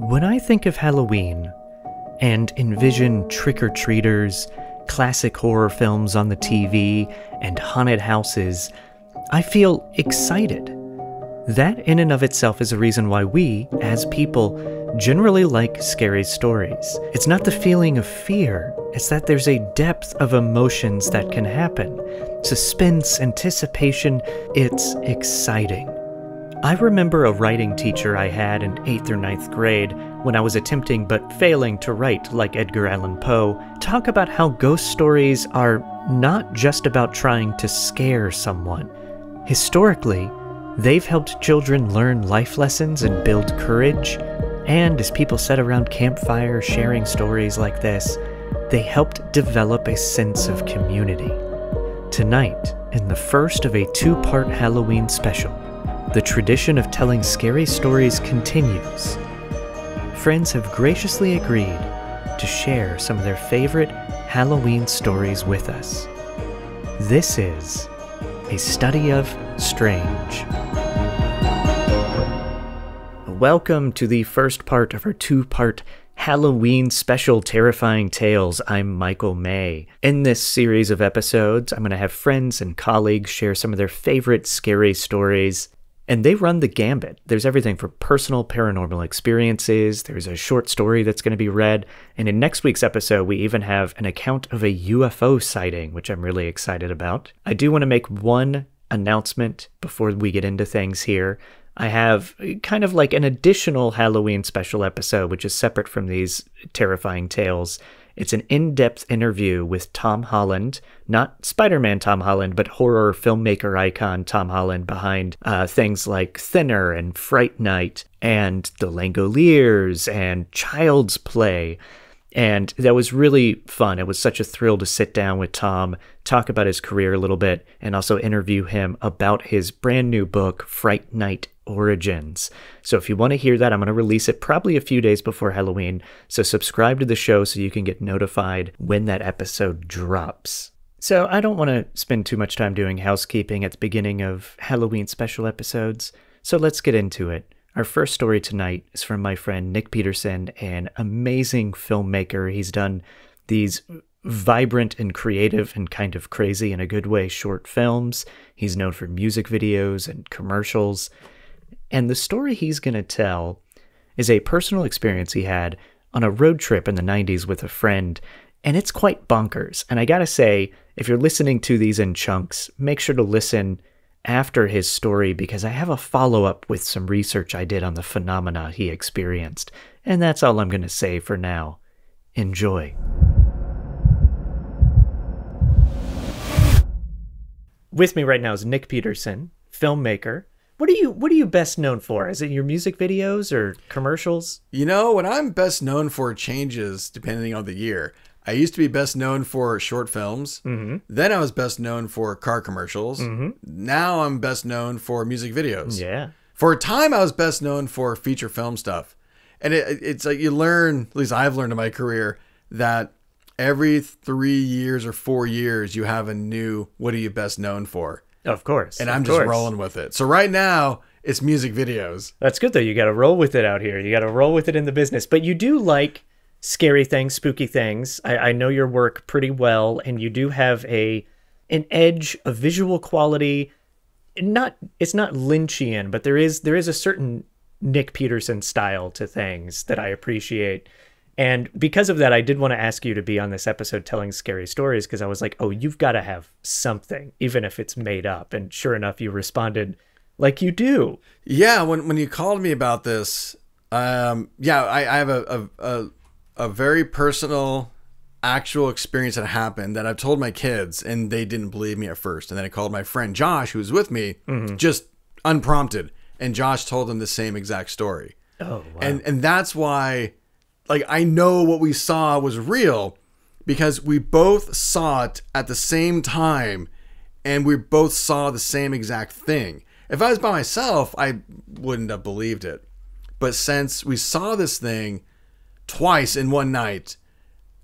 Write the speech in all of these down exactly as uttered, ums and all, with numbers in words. When I think of Halloween and envision trick-or-treaters, classic horror films on the T V, and haunted houses, I feel excited. That in and of itself is a reason why we, as people, generally like scary stories. It's not the feeling of fear, it's that there's a depth of emotions that can happen. Suspense, anticipation, it's exciting. I remember a writing teacher I had in eighth or ninth grade when I was attempting but failing to write like Edgar Allan Poe talk about how ghost stories are not just about trying to scare someone. Historically, they've helped children learn life lessons and build courage, and as people sat around campfire sharing stories like this, they helped develop a sense of community. Tonight, in the first of a two-part Halloween special, the tradition of telling scary stories continues. Friends have graciously agreed to share some of their favorite Halloween stories with us. This is A Study of Strange. Welcome to the first part of our two-part Halloween special Terrifying Tales. I'm Michael May. In this series of episodes, I'm going to have friends and colleagues share some of their favorite scary stories. And they run the gambit. There's everything from personal paranormal experiences, there's a short story that's going to be read, and in next week's episode we even have an account of a U F O sighting, which I'm really excited about. I do want to make one announcement before we get into things here. I have kind of like an additional Halloween special episode, which is separate from these terrifying tales. It's an in-depth interview with Tom Holland, not Spider-Man Tom Holland, but horror filmmaker icon Tom Holland behind uh, things like Thinner and Fright Night and The Langoliers and Child's Play. And that was really fun. It was such a thrill to sit down with Tom, talk about his career a little bit, and also interview him about his brand new book, Fright Night: Origins. So if you want to hear that, I'm going to release it probably a few days before Halloween. So subscribe to the show so you can get notified when that episode drops. So I don't want to spend too much time doing housekeeping at the beginning of Halloween special episodes. So let's get into it. Our first story tonight is from my friend Nick Peterson, an amazing filmmaker. He's done these vibrant and creative and kind of crazy in a good way short films. He's known for music videos and commercials. And the story he's going to tell is a personal experience he had on a road trip in the nineties with a friend, and it's quite bonkers. And I gotta say, if you're listening to these in chunks, make sure to listen after his story, because I have a follow-up with some research I did on the phenomena he experienced. And that's all I'm going to say for now. Enjoy. With me right now is Nick Peterson, filmmaker. What are you what are you best known for? Is it your music videos or commercials? You know, what I'm best known for changes depending on the year. I used to be best known for short films. Mm-hmm. Then I was best known for car commercials. Mm-hmm. Now I'm best known for music videos. Yeah. For a time I was best known for feature film stuff. And it, it's like you learn, at least I've learned in my career, that every three years or four years you have a new what are you best known for? Of course. And I'm just rolling with it. So right now, it's music videos. That's good, though. You got to roll with it out here. You got to roll with it in the business. But you do like scary things, spooky things. I, I know your work pretty well, and you do have a an edge, a visual quality. Not It's not Lynchian, but there is there is a certain Nick Peterson style to things that I appreciate. And because of that, I did want to ask you to be on this episode telling scary stories, because I was like, oh, you've got to have something, even if it's made up. And sure enough, you responded like you do. Yeah, when when you called me about this, um, yeah, I, I have a, a, a very personal, actual experience that happened that I've told my kids, and they didn't believe me at first. And then I called my friend Josh, who was with me, mm-hmm. just unprompted. And Josh told them the same exact story. Oh, wow. And, and that's why... Like, I know what we saw was real because we both saw it at the same time and we both saw the same exact thing. If I was by myself, I wouldn't have believed it. But since we saw this thing twice in one night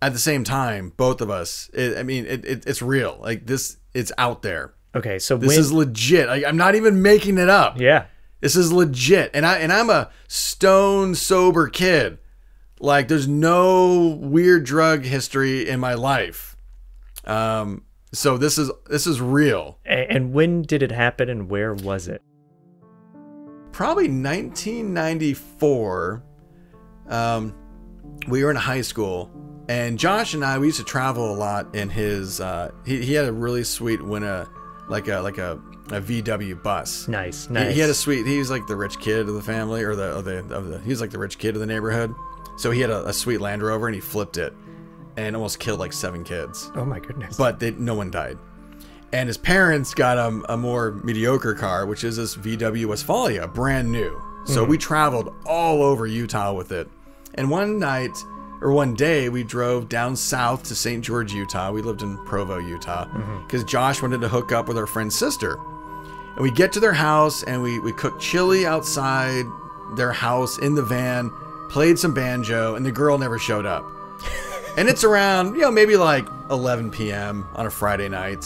at the same time, both of us, it, I mean, it, it, it's real. Like, this, it's out there. Okay, so this when... is legit. Like, I'm not even making it up. Yeah. This is legit. And I and I'm a stone sober kid. Like, there's no weird drug history in my life. Um, so this is this is real. And when did it happen and where was it? Probably nineteen ninety-four. Um, we were in high school, and Josh and I, we used to travel a lot in his, uh, he, he had a really sweet winter, like a, like a, a V W bus. Nice. Nice. He, he had a sweet, he was like the rich kid of the family, or the, of the, of the, he was like the rich kid of the neighborhood. So he had a, a sweet Land Rover, and he flipped it and almost killed like seven kids. Oh my goodness. But they, no one died. And his parents got him a more mediocre car, which is this V W Westfalia, brand new. So mm-hmm. we traveled all over Utah with it. And one night, or one day, we drove down south to Saint George, Utah. We lived in Provo, Utah, because mm-hmm. Josh wanted to hook up with our friend's sister. And we get to their house, and we, we cooked chili outside their house in the van, played some banjo, and the girl never showed up. And it's around, you know, maybe like eleven p m on a Friday night.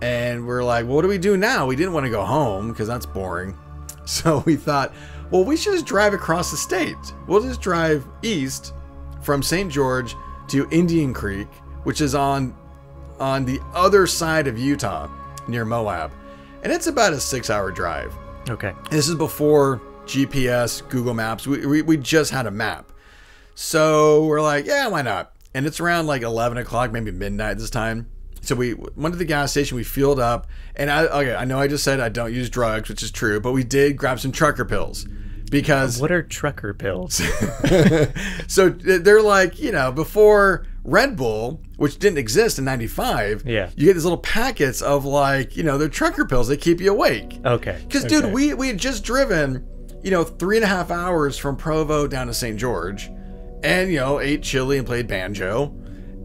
And we're like, well, what do we do now? We didn't want to go home because that's boring. So we thought, well, we should just drive across the state. We'll just drive east from Saint George to Indian Creek, which is on on the other side of Utah near Moab. And it's about a six hour drive. Okay. This is before G P S, Google Maps. We, we, we just had a map. So we're like, yeah, why not? And it's around like eleven o'clock, maybe midnight this time. So we went to the gas station, we fueled up, and I okay, I know I just said I don't use drugs, which is true, but we did grab some trucker pills because... What are trucker pills? So they're like, you know, before Red Bull, which didn't exist in ninety-five, yeah. you get these little packets of like, you know, they're trucker pills. They keep you awake. Okay. Because, okay. dude, we, we had just driven, you know, three and a half hours from Provo down to Saint George and, you know, ate chili and played banjo.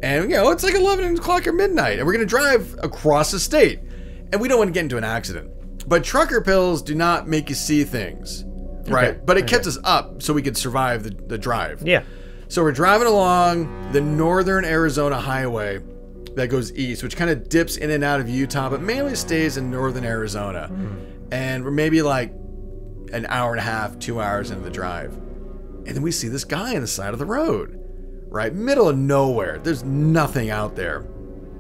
And, you know, it's like eleven o'clock or midnight, and we're going to drive across the state. And we don't want to get into an accident. But trucker pills do not make you see things, right? Okay. But it okay. kept us up so we could survive the, the drive. Yeah. So we're driving along the northern Arizona highway that goes east, which kind of dips in and out of Utah, but mainly stays in northern Arizona. Mm. And we're maybe like an hour and a half, two hours into the drive. And then we see this guy on the side of the road. Right, middle of nowhere. There's nothing out there.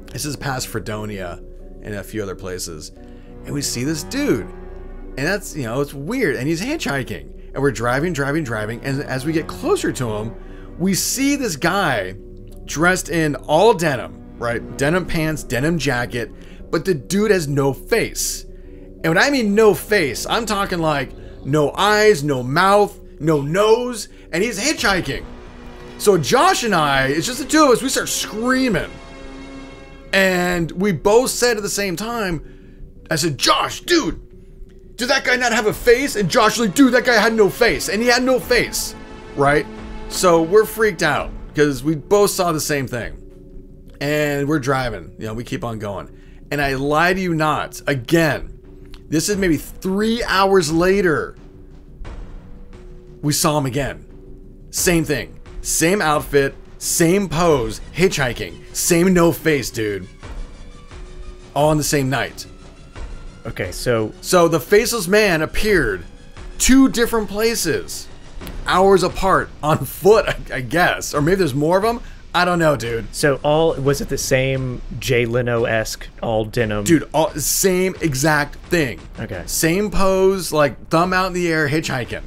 This is past Fredonia and a few other places. And we see this dude. And that's, you know, it's weird. And he's hitchhiking. And we're driving, driving, driving. And as we get closer to him, we see this guy dressed in all denim, right? Denim pants, denim jacket. But the dude has no face. And when I mean no face, I'm talking like no eyes, no mouth, no nose. And he's hitchhiking. So Josh and I, it's just the two of us, we start screaming. And we both said at the same time, I said, Josh, dude, did that guy not have a face? And Josh was like, dude, that guy had no face. And he had no face, right? So we're freaked out because we both saw the same thing. And we're driving, you know, we keep on going. And I lie to you not, again, this is maybe three hours later, we saw him again. Same thing. Same outfit, same pose, hitchhiking, same no face, dude. All on the same night. Okay, so... So the faceless man appeared two different places, hours apart, on foot, I, I guess. Or maybe there's more of them. I don't know, dude. So all... Was it the same Jay Leno-esque all denim? Dude, all, same exact thing. Okay. Same pose, like thumb out in the air, hitchhiking.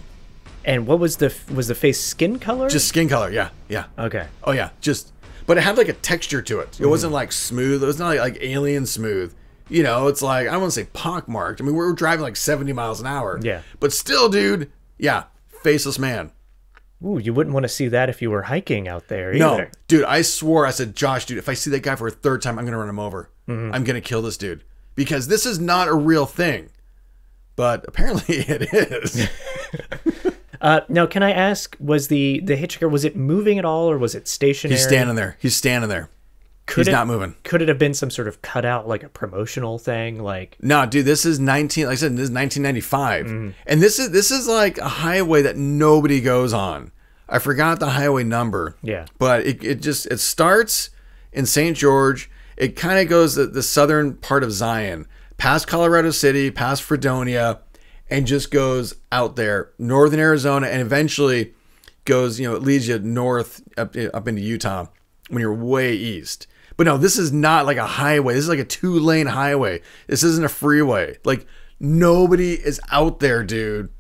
And what was the was the face skin color? Just skin color, yeah, yeah. Okay. Oh yeah, just, but it had like a texture to it. It mm. wasn't like smooth. It was not like, like alien smooth. You know, it's like, I don't want to say pockmarked. I mean, we were driving like seventy miles an hour. Yeah. But still, dude, yeah, faceless man. Ooh, you wouldn't want to see that if you were hiking out there either. No, dude, I swore, I said, Josh, dude, if I see that guy for a third time, I'm gonna run him over. Mm. I'm gonna kill this dude because this is not a real thing. But apparently, it is. Uh, now, can I ask, was the, the hitchhiker, was it moving at all, or was it stationary? He's standing there. He's standing there. Could He's it, not moving. Could it have been some sort of cutout, like a promotional thing? Like, no, dude, this is nineteen. Like I said, this is nineteen ninety-five, mm. and this is this is like a highway that nobody goes on. I forgot the highway number. Yeah, but it it just it starts in Saint George. It kind of goes the, the southern part of Zion, past Colorado City, past Fredonia. and just goes out there, northern Arizona, and eventually goes, you know, it leads you north up, up into Utah when you're way east. But no, this is not like a highway. This is like a two-lane highway. This isn't a freeway. Like, nobody is out there, dude.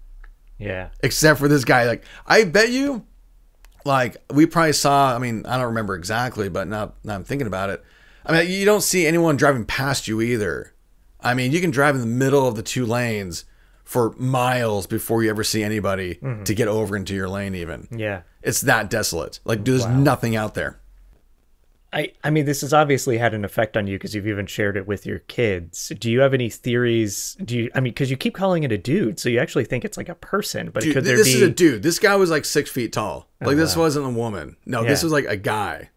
Yeah. Except for this guy. Like, I bet you, like, we probably saw, I mean, I don't remember exactly, but now, now I'm thinking about it. I mean, you don't see anyone driving past you either. I mean, you can drive in the middle of the two lanes for miles before you ever see anybody mm-hmm. to get over into your lane even. Yeah. It's that desolate. Like, dude, there's wow. nothing out there. I, I mean, this has obviously had an effect on you because you've even shared it with your kids. Do you have any theories? Do you, I mean, because you keep calling it a dude, so you actually think it's like a person, but dude, could there this be... This is a dude. This guy was like six feet tall. Like, oh, this wow. wasn't a woman. No, yeah. this was like a guy.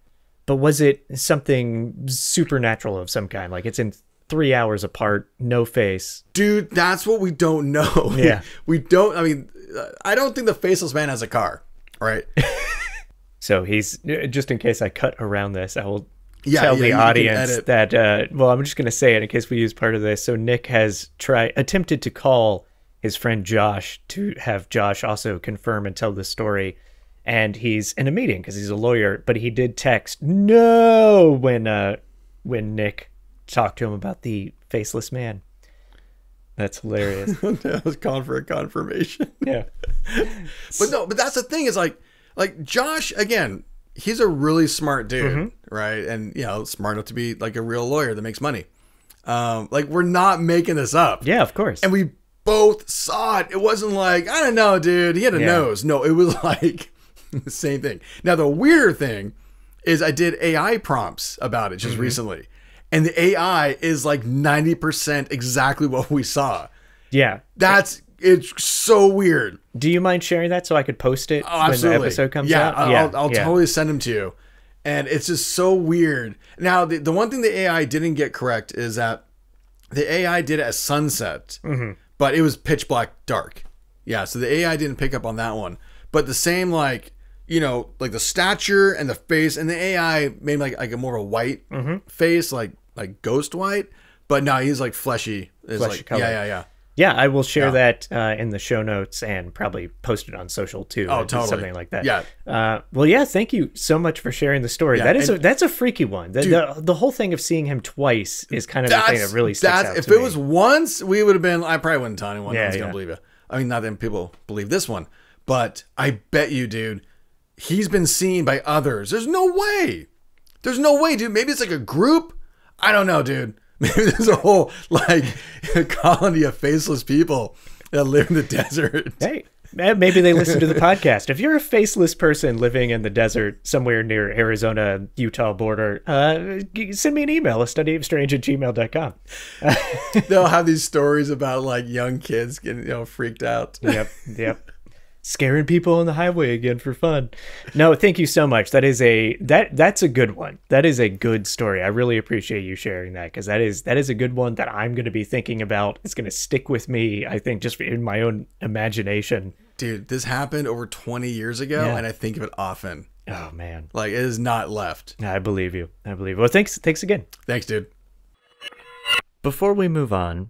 But was it something supernatural of some kind? Like, it's in three hours apart, no face. Dude, that's what we don't know. Yeah. We don't, I mean, I don't think the faceless man has a car, right? So he's, just in case I cut around this, I will yeah, tell yeah, the audience that, uh, well, I'm just going to say it in case we use part of this. So Nick has tried, attempted to call his friend Josh to have Josh also confirm and tell the story. And he's in a meeting because he's a lawyer, but he did text no when, uh, when Nick talked to him about the faceless man. That's hilarious. I was calling for a confirmation. Yeah. But no, but that's the thing is like, Like Josh, again, he's a really smart dude, mm-hmm. right? And, you know, smart enough to be like a real lawyer that makes money. Um, like, we're not making this up. Yeah, of course. And we both saw it. It wasn't like, I don't know, dude, he had a yeah. nose. No, it was like the same thing. Now, the weirder thing is I did A I prompts about it just mm-hmm. recently. And the A I is like ninety percent exactly what we saw. Yeah. That's... It's so weird. Do you mind sharing that so I could post it oh, when the episode comes yeah, out? I'll, yeah, I'll, I'll yeah. totally send them to you. And it's just so weird. Now, the, the one thing the A I didn't get correct is that the A I did it at sunset, mm-hmm. but it was pitch black dark. Yeah, so the A I didn't pick up on that one. But the same, like, you know, like the stature and the face, and the A I made like like a more of a white mm-hmm. face, like like ghost white. But no, he's like fleshy. It's fleshy like, color. Yeah, yeah, yeah. Yeah, I will share yeah. that uh, in the show notes and probably post it on social too. Oh, totally. Something like that. Yeah. Uh, well, yeah, thank you so much for sharing the story. Yeah, that is a, that's a freaky one. The, dude, the, the whole thing of seeing him twice is kind of the thing that really sticks out to me. If it was once, we would have been, I probably wouldn't tell anyone. Yeah, no one's yeah. going to believe it. I mean, not that people believe this one, but I bet you, dude, he's been seen by others. There's no way. There's no way, dude. Maybe it's like a group. I don't know, dude. Maybe there's a whole, like, colony of faceless people that live in the desert. Hey, maybe they listen to the podcast. If you're a faceless person living in the desert somewhere near Arizona, Utah border, uh, send me an email, a study of strange at gmail dot com. They'll have these stories about, like, young kids getting, you know, freaked out. Yep, yep. Scaring people on the highway again for fun. No, thank you so much. That is a that that's a good one. That is a good story. I really appreciate you sharing that because that is that is a good one that I'm going to be thinking about. It's going to stick with me, I think, just in my own imagination. Dude, this happened over twenty years ago, yeah. and I think of it often. Oh man, like it is not left. I believe you. I believe. Well, thanks. Thanks again. Thanks, dude. Before we move on,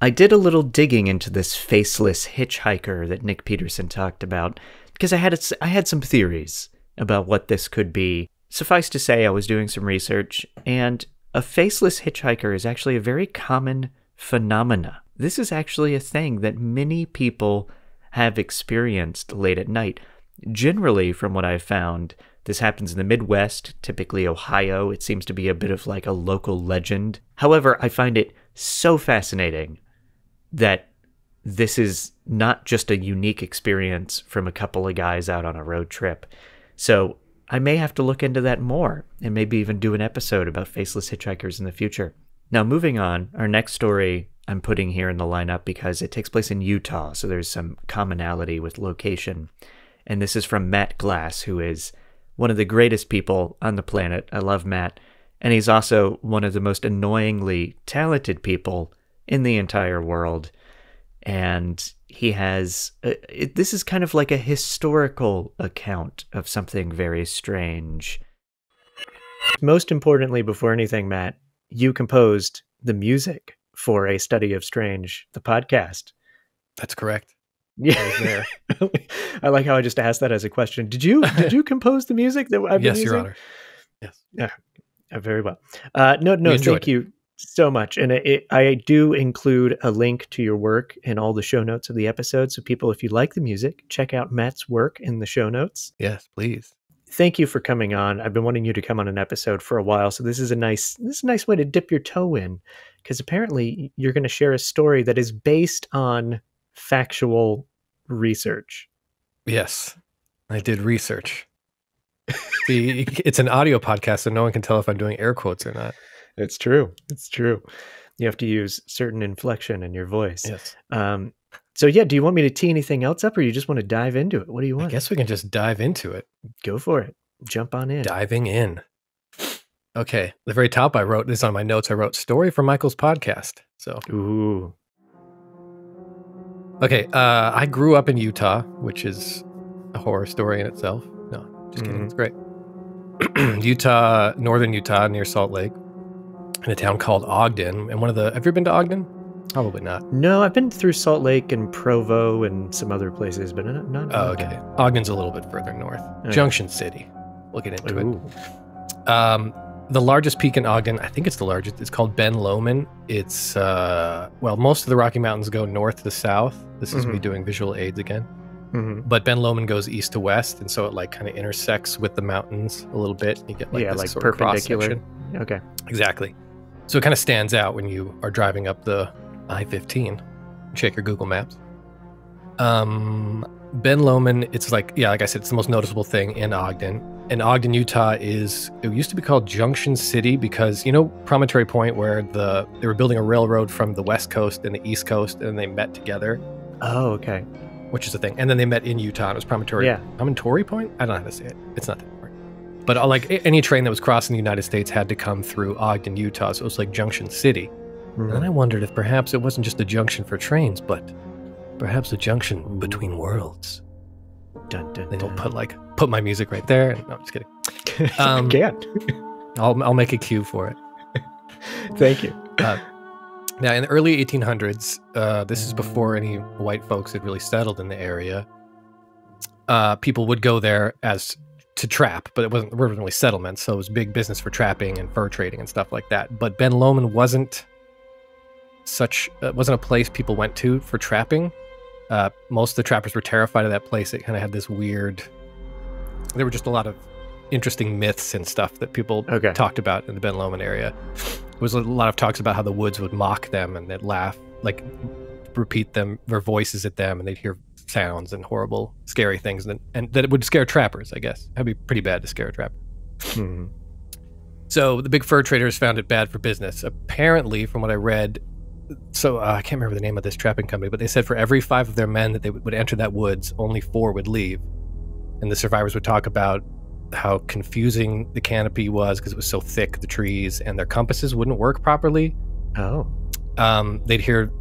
I did a little digging into this faceless hitchhiker that Nick Peterson talked about because I had a, I had some theories about what this could be. Suffice to say, I was doing some research, and a faceless hitchhiker is actually a very common phenomena. This is actually a thing that many people have experienced late at night. Generally, from what I've found, this happens in the Midwest, typically Ohio. It seems to be a bit of like a local legend. However, I find it so fascinating that this is not just a unique experience from a couple of guys out on a road trip. So I may have to look into that more and maybe even do an episode about faceless hitchhikers in the future. Now, moving on, our next story I'm putting here in the lineup because it takes place in Utah, so there's some commonality with location. And this is from Matt Glass, who is one of the greatest people on the planet. I love Matt. And he's also one of the most annoyingly talented people in the entire world. And he has, uh, it, this is kind of like a historical account of something very strange. Most importantly, before anything, Matt, you composed the music for A Study of Strange, the podcast. That's correct. Yeah. I was there. I like how I just asked that as a question. Did you did you compose the music that I've been Yes, using? Your Honor. Yes. Yeah. Very well. Uh, no, no, we thank it. you so much. And it, it, I do include a link to your work in all the show notes of the episode. So people, if you like the music, check out Matt's work in the show notes. Yes, please. Thank you for coming on. I've been wanting you to come on an episode for a while. So this is a nice, this is a nice way to dip your toe in, because apparently you're going to share a story that is based on factual research. Yes, I did research. See, it's an audio podcast, so no one can tell if I'm doing air quotes or not. It's true. It's true. You have to use certain inflection in your voice. Yes. Um, so yeah, do you want me to tee anything else up, or you just want to dive into it? What do you want? I guess we can just dive into it. Go for it. Jump on in. Diving in. Okay. The very top I wrote this on my notes. I wrote story for Michael's podcast. So. Ooh. Okay. Uh, I grew up in Utah, which is a horror story in itself. Just kidding. Mm-hmm. It's great. Utah, northern Utah, near Salt Lake, in a town called Ogden. And one of the, have you been to Ogden? Probably not. No, I've been through Salt Lake and Provo and some other places, but not. not oh, okay. That. Ogden's a little bit further north. Okay. Junction City. We'll get into Ooh. it. Um, the largest peak in Ogden, I think it's the largest. It's called Ben Lomond. It's uh, well, most of the Rocky Mountains go north to south. This is mm-hmm. me doing visual aids again. Mm-hmm. But Ben Lomond goes east to west, and so it like kind of intersects with the mountains a little bit. You get like yeah, this like sort perpendicular. Of cross-section. Okay, exactly. So it kind of stands out when you are driving up the I fifteen. Check your Google Maps. Um, Ben Lomond, it's like yeah, like I said, it's the most noticeable thing in Ogden. And Ogden, Utah is it used to be called Junction City because you know Promontory Point, where the they were building a railroad from the west coast and the east coast, and they met together. Oh, okay. Which is the thing. And then they met in Utah. It was Promontory. Yeah. Promontory Point? I don't know how to say it. It's not that important. But like any train that was crossing the United States had to come through Ogden, Utah. So it was like Junction City. Mm-hmm. And I wondered if perhaps it wasn't just a junction for trains, but perhaps a junction Ooh. between worlds. Dun, dun, then dun. They'll put like, put my music right there. No, I'm just kidding. Um, I can't. I'll, I'll make a cue for it. Thank you. Uh, Now, in the early eighteen hundreds, uh, this is before any white folks had really settled in the area, uh, people would go there as to trap, but it wasn't, there wasn't really settlement, so it was big business for trapping and fur trading and stuff like that. But Ben Lomond wasn't such, uh, wasn't a place people went to for trapping. Uh, most of the trappers were terrified of that place. It kind of had this weird, there were just a lot of interesting myths and stuff that people okay. talked about in the Ben Lomond area. There was a lot of talks about how the woods would mock them and they'd laugh, like repeat them, their voices at them, and they'd hear sounds and horrible, scary things. And, and that it would scare trappers, I guess. That'd be pretty bad to scare a trapper. Hmm. So the big fur traders found it bad for business. Apparently, from what I read, so uh, I can't remember the name of this trapping company, but they said for every five of their men that they would enter that woods, only four would leave. And the survivors would talk about how confusing the canopy was because it was so thick, the trees, and their compasses wouldn't work properly. Oh. Um, they'd hear,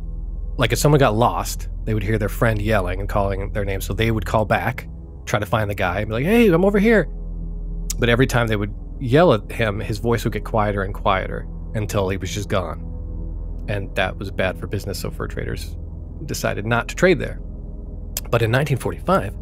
like if someone got lost, they would hear their friend yelling and calling their name, so they would call back, try to find the guy, and be like, hey, I'm over here. But every time they would yell at him, his voice would get quieter and quieter until he was just gone. And that was bad for business, so fur traders decided not to trade there. But in nineteen forty-five,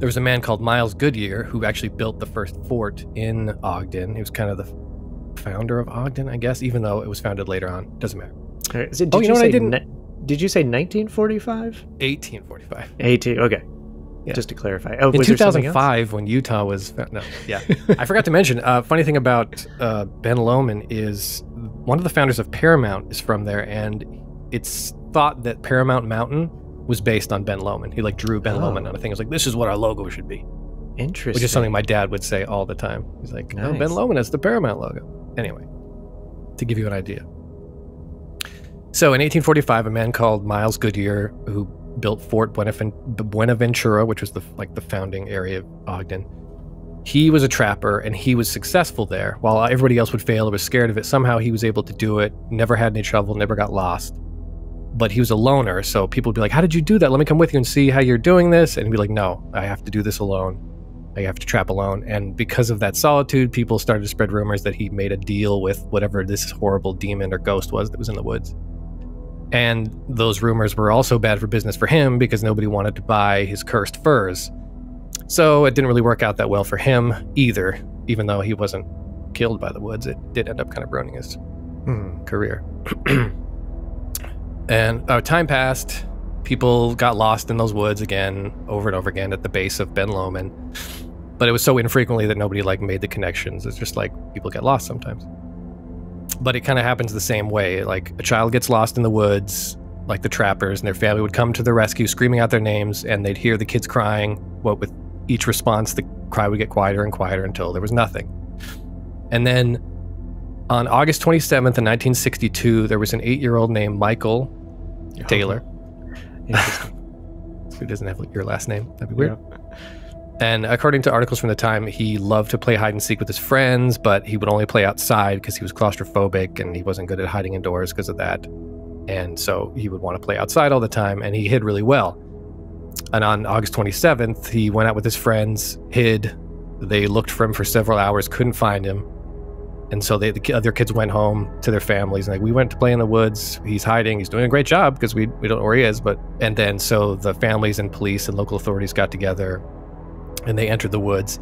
there was a man called Miles Goodyear who actually built the first fort in Ogden. He was kind of the founder of Ogden, I guess, even though it was founded later on. Doesn't matter. Right. So did oh, you, you know what I didn't? Did you say nineteen forty-five? eighteen forty-five. eighteen, okay. Yeah. Just to clarify. Oh, in was two thousand five, when Utah was... No, yeah. I forgot to mention, uh, funny thing about uh, Ben Lomond is one of the founders of Paramount is from there, and it's thought that Paramount Mountain was based on Ben Lomond. He like drew Ben oh. Lomond on a thing. He was like, this is what our logo should be. Interesting. Which is something my dad would say all the time. He's like, nice. Oh, Ben Lomond has the Paramount logo. Anyway, to give you an idea. So in eighteen forty-five, a man called Miles Goodyear, who built Fort Buenaventura, which was the like the founding area of Ogden, he was a trapper and he was successful there. While everybody else would fail or was scared of it, somehow he was able to do it, never had any trouble, never got lost. But he was a loner, so people would be like, how did you do that? Let me come with you and see how you're doing this. And he'd be like, no, I have to do this alone. I have to trap alone. And because of that solitude, people started to spread rumors that he made a deal with whatever this horrible demon or ghost was that was in the woods. And those rumors were also bad for business for him because nobody wanted to buy his cursed furs. So it didn't really work out that well for him either, even though he wasn't killed by the woods. It did end up kind of ruining his hmm. career. And uh, time passed. People got lost in those woods again, over and over again, at the base of Ben Lomond. But it was so infrequently that nobody like made the connections. It's just like people get lost sometimes. But it kind of happens the same way. Like a child gets lost in the woods, like the trappers, and their family would come to the rescue screaming out their names, and they'd hear the kids crying. What with each response, the cry would get quieter and quieter until there was nothing. And then on August twenty-seventh in nineteen sixty-two, there was an eight-year-old named Michael oh. Taylor. Who doesn't have your last name? That'd be weird. Yeah. And according to articles from the time, he loved to play hide-and-seek with his friends, but he would only play outside because he was claustrophobic and he wasn't good at hiding indoors because of that. And so he would want to play outside all the time, and he hid really well. And on August twenty-seventh, he went out with his friends, hid. They looked for him for several hours, couldn't find him. And so they, the other kids went home to their families and like, we went to play in the woods. He's hiding. He's doing a great job because we, we don't know where he is. But and then so the families and police and local authorities got together, and they entered the woods.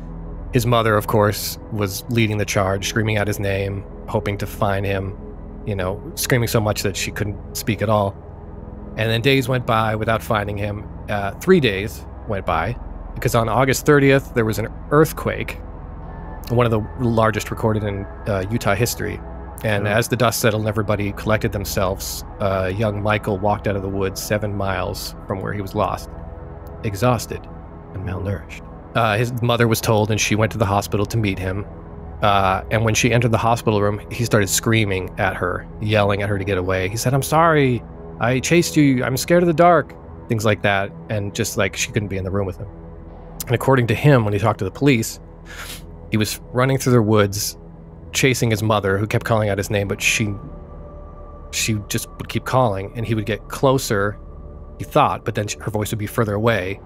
His mother, of course, was leading the charge, screaming out his name, hoping to find him, you know, screaming so much that she couldn't speak at all. And then days went by without finding him. Uh, three days went by because on August thirtieth, there was an earthquake, one of the largest recorded in uh, Utah history. And as the dust settled and everybody collected themselves, uh, young Michael walked out of the woods seven miles from where he was lost, exhausted and malnourished. Uh, his mother was told, and she went to the hospital to meet him. Uh, and when she entered the hospital room, he started screaming at her, yelling at her to get away. He said, "I'm sorry, I chased you, I'm scared of the dark," things like that. And just like she couldn't be in the room with him. And according to him, when he talked to the police, he was running through the woods, chasing his mother, who kept calling out his name, but she, she just would keep calling, and he would get closer, he thought, but then her voice would be further away.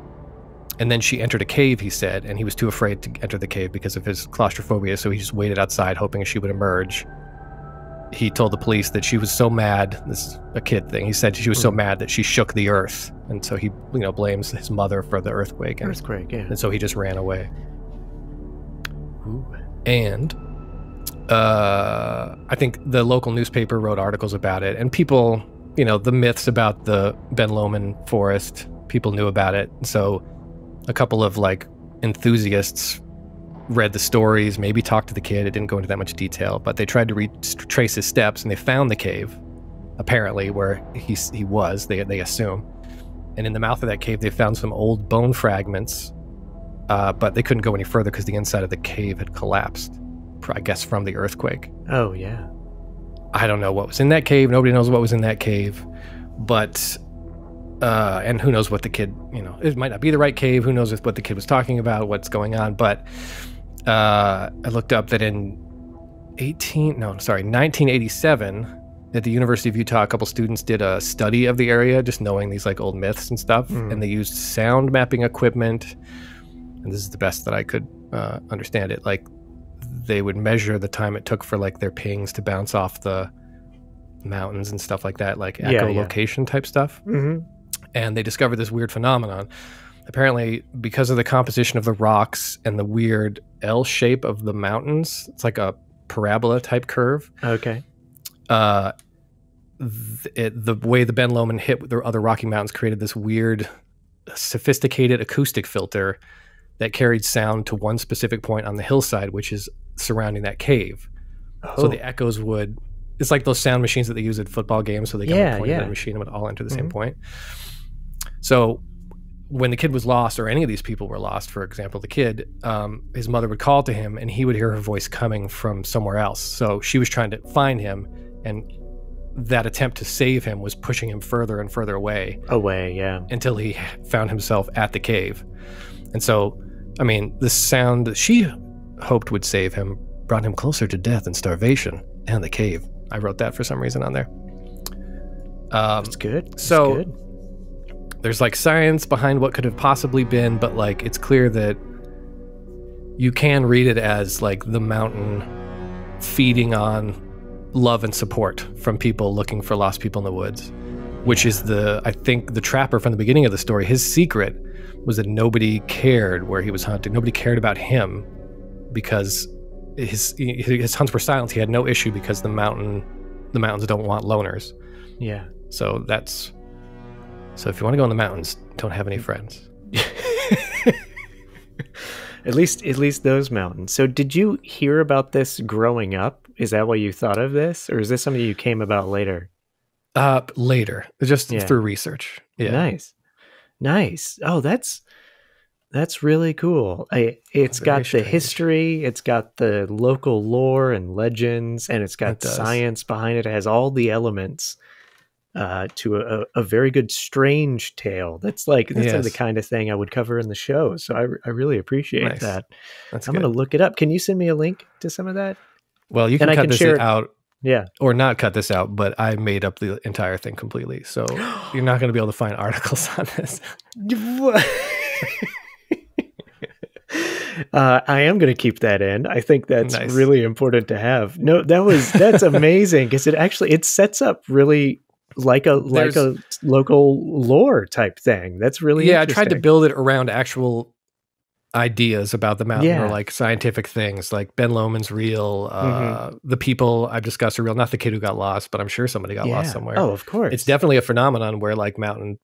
And then she entered a cave, he said, and he was too afraid to enter the cave because of his claustrophobia, so he just waited outside, hoping she would emerge. He told the police that she was so mad, this is a kid thing, he said she was so mad that she shook the earth, and so he, you know, blames his mother for the earthquake. And, earthquake, yeah. And so he just ran away. Ooh. And uh, I think the local newspaper wrote articles about it, and people, you know, the myths about the Ben Lomond forest, people knew about it, so a couple of like enthusiasts read the stories, maybe talked to the kid. It didn't go into that much detail, but they tried to retrace his steps, and they found the cave, apparently, where he he was. They they assume, and in the mouth of that cave, they found some old bone fragments, uh, but they couldn't go any further because the inside of the cave had collapsed, I guess, from the earthquake. Oh yeah, I don't know what was in that cave. Nobody knows what was in that cave, but. Uh, and who knows what the kid, you know, it might not be the right cave. Who knows what the kid was talking about, what's going on. But uh, I looked up that in eighteen, no, sorry, nineteen eighty-seven, at the University of Utah, a couple students did a study of the area, just knowing these like old myths and stuff. Mm. And they used sound mapping equipment. And this is the best that I could uh, understand it. Like they would measure the time it took for like their pings to bounce off the mountains and stuff like that, like yeah, echolocation yeah. type stuff. Mm-hmm. And they discovered this weird phenomenon. Apparently, because of the composition of the rocks and the weird L shape of the mountains, it's like a parabola type curve. Okay. Uh, th it, the way the Ben Lomond hit the other Rocky Mountains created this weird, sophisticated acoustic filter that carried sound to one specific point on the hillside, which is surrounding that cave. Oh. So the echoes would... It's like those sound machines that they use at football games, so they yeah, point yeah. at a machine and would all enter the mm-hmm. same point. So when the kid was lost, or any of these people were lost, for example, the kid, um, his mother would call to him, and he would hear her voice coming from somewhere else. So she was trying to find him, and that attempt to save him was pushing him further and further away. Away, yeah. Until he found himself at the cave. And so, I mean, the sound that she hoped would save him brought him closer to death and starvation and the cave. I wrote that for some reason on there. Um, That's good. That's so. Good. There's like science behind what could have possibly been, but like it's clear that you can read it as like the mountain feeding on love and support from people looking for lost people in the woods. which is the, I think, the trapper from the beginning of the story. His secret was that nobody cared where he was hunting. Nobody cared about him because his his hunts were silent. He had no issue because the mountain the mountains don't want loners. Yeah. So that's so if you want to go in the mountains, don't have any friends. At least, at least those mountains. So did you hear about this growing up? Is that why you thought of this? Or is this something you came about later? Uh, later, just yeah. through research. Yeah. Nice. Nice. Oh, that's, that's really cool. I, it's Very got strange. the history. It's got the local lore and legends, and it's got it science behind it. It has all the elements. Uh, to a, a very good strange tale. That's like that's yes. like the kind of thing I would cover in the show. So I, I really appreciate nice. that. That's I'm going to look it up. Can you send me a link to some of that? Well, you can and cut can this out, yeah, or not cut this out. But I made up the entire thing completely, so you're not going to be able to find articles on this. Uh, I am going to keep that in. I think that's nice. really important to have. No, that was that's amazing because it actually it sets up really. like a like There's, a local lore type thing. That's really yeah. I tried to build it around actual ideas about the mountain yeah. or like scientific things, like Ben Lomond's real. Uh, mm-hmm. The people I've discussed are real, not the kid who got lost, but I'm sure somebody got yeah. lost somewhere. Oh, of course, it's definitely a phenomenon where like mountain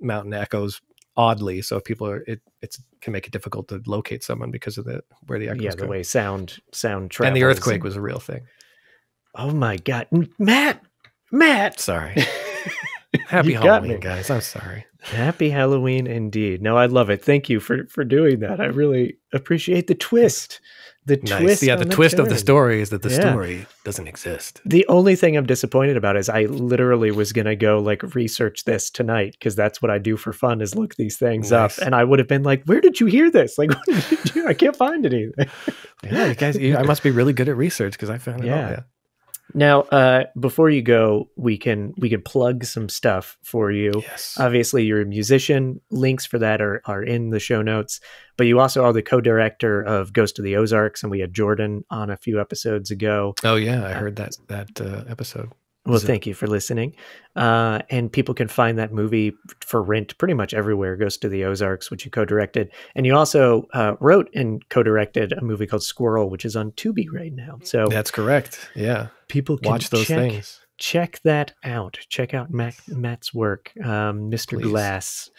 mountain echoes oddly. So if people are, it it's can make it difficult to locate someone because of the where the echoes yeah the go. way sound sound travels. And the earthquake and... was a real thing. Oh my God, Matt. Matt, sorry. Happy Halloween, guys. I'm sorry. Happy Halloween indeed. No, I love it. Thank you for for doing that. I really appreciate the twist. The nice. twist. Yeah, the, the twist turn. of the story is that the yeah. story doesn't exist. The only thing I'm disappointed about is I literally was going to go like research this tonight because that's what I do for fun is look these things nice. up. And I would have been like, where did you hear this? Like, what did you do? I can't find anything. Yeah, you guys, you, I must be really good at research because I found it yeah. all. Yeah. Now, uh, before you go, we can we can plug some stuff for you. Yes. Obviously, you're a musician. Links for that are, are in the show notes. But you also are the co-director of Ghost of the Ozarks, and we had Jordan on a few episodes ago. Oh, yeah. I heard that, that uh, episode. Well, so. thank you for listening. Uh, and people can find that movie for rent pretty much everywhere. Ghost of the Ozarks, which you co-directed. And you also uh, wrote and co-directed a movie called Squirrel, which is on Tubi right now. So that's correct. Yeah. People can watch those check, things. Check that out. Check out Mac, Matt's work, um, Mister Please. Glass.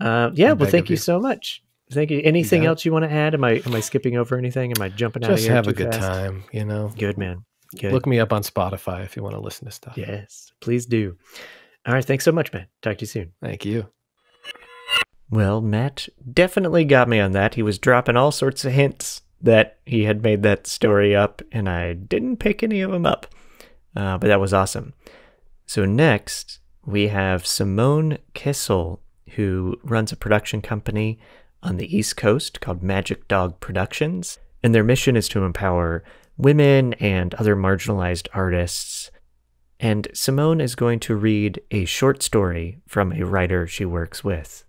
Uh, yeah. I'm well, thank you, you so much. Thank you. Anything yeah. else you want to add? Am I am I skipping over anything? Am I jumping Just out of here? Just have a good fast? time. You know. Good man. Good. Look me up on Spotify if you want to listen to stuff. Yes, please do. All right. Thanks so much, man. Talk to you soon. Thank you. Well, Matt definitely got me on that. He was dropping all sorts of hints that he had made that story up, and I didn't pick any of them up. Uh, but that was awesome. So next, we have Simone Kissel, who runs a production company on the East Coast called Magic Dog Productions. And their mission is to empower women and other marginalized artists. And Simone is going to read a short story from a writer she works with.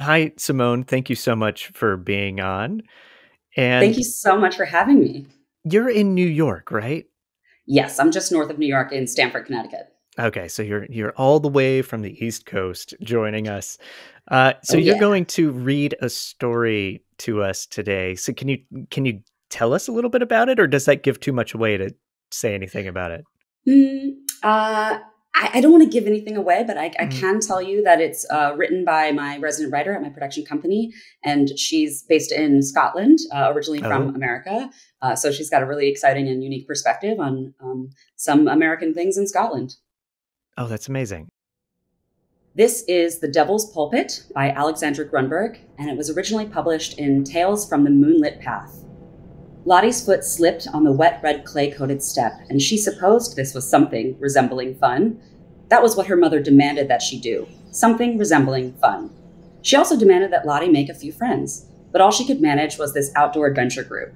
Hi, Simone. Thank you so much for being on. And thank you so much for having me. You're in New York, right? Yes, I'm just north of New York in Stamford, Connecticut. Okay, so you're you're all the way from the East Coast joining us. Uh, so oh, you're yeah. going to read a story to us today. So can you can you tell us a little bit about it, or does that give too much away to say anything about it? Mm, uh, I, I don't want to give anything away, but I, I mm. can tell you that it's uh, written by my resident writer at my production company, and she's based in Scotland, uh, originally oh. from America. Uh, so she's got a really exciting and unique perspective on um, some American things in Scotland. Oh, that's amazing. This is The Devil's Pulpit by Alexandra Grunberg, and it was originally published in Tales from the Moonlit Path. Lottie's foot slipped on the wet red clay-coated step, and she supposed this was something resembling fun. That was what her mother demanded that she do, something resembling fun. She also demanded that Lottie make a few friends, but all she could manage was this outdoor adventure group.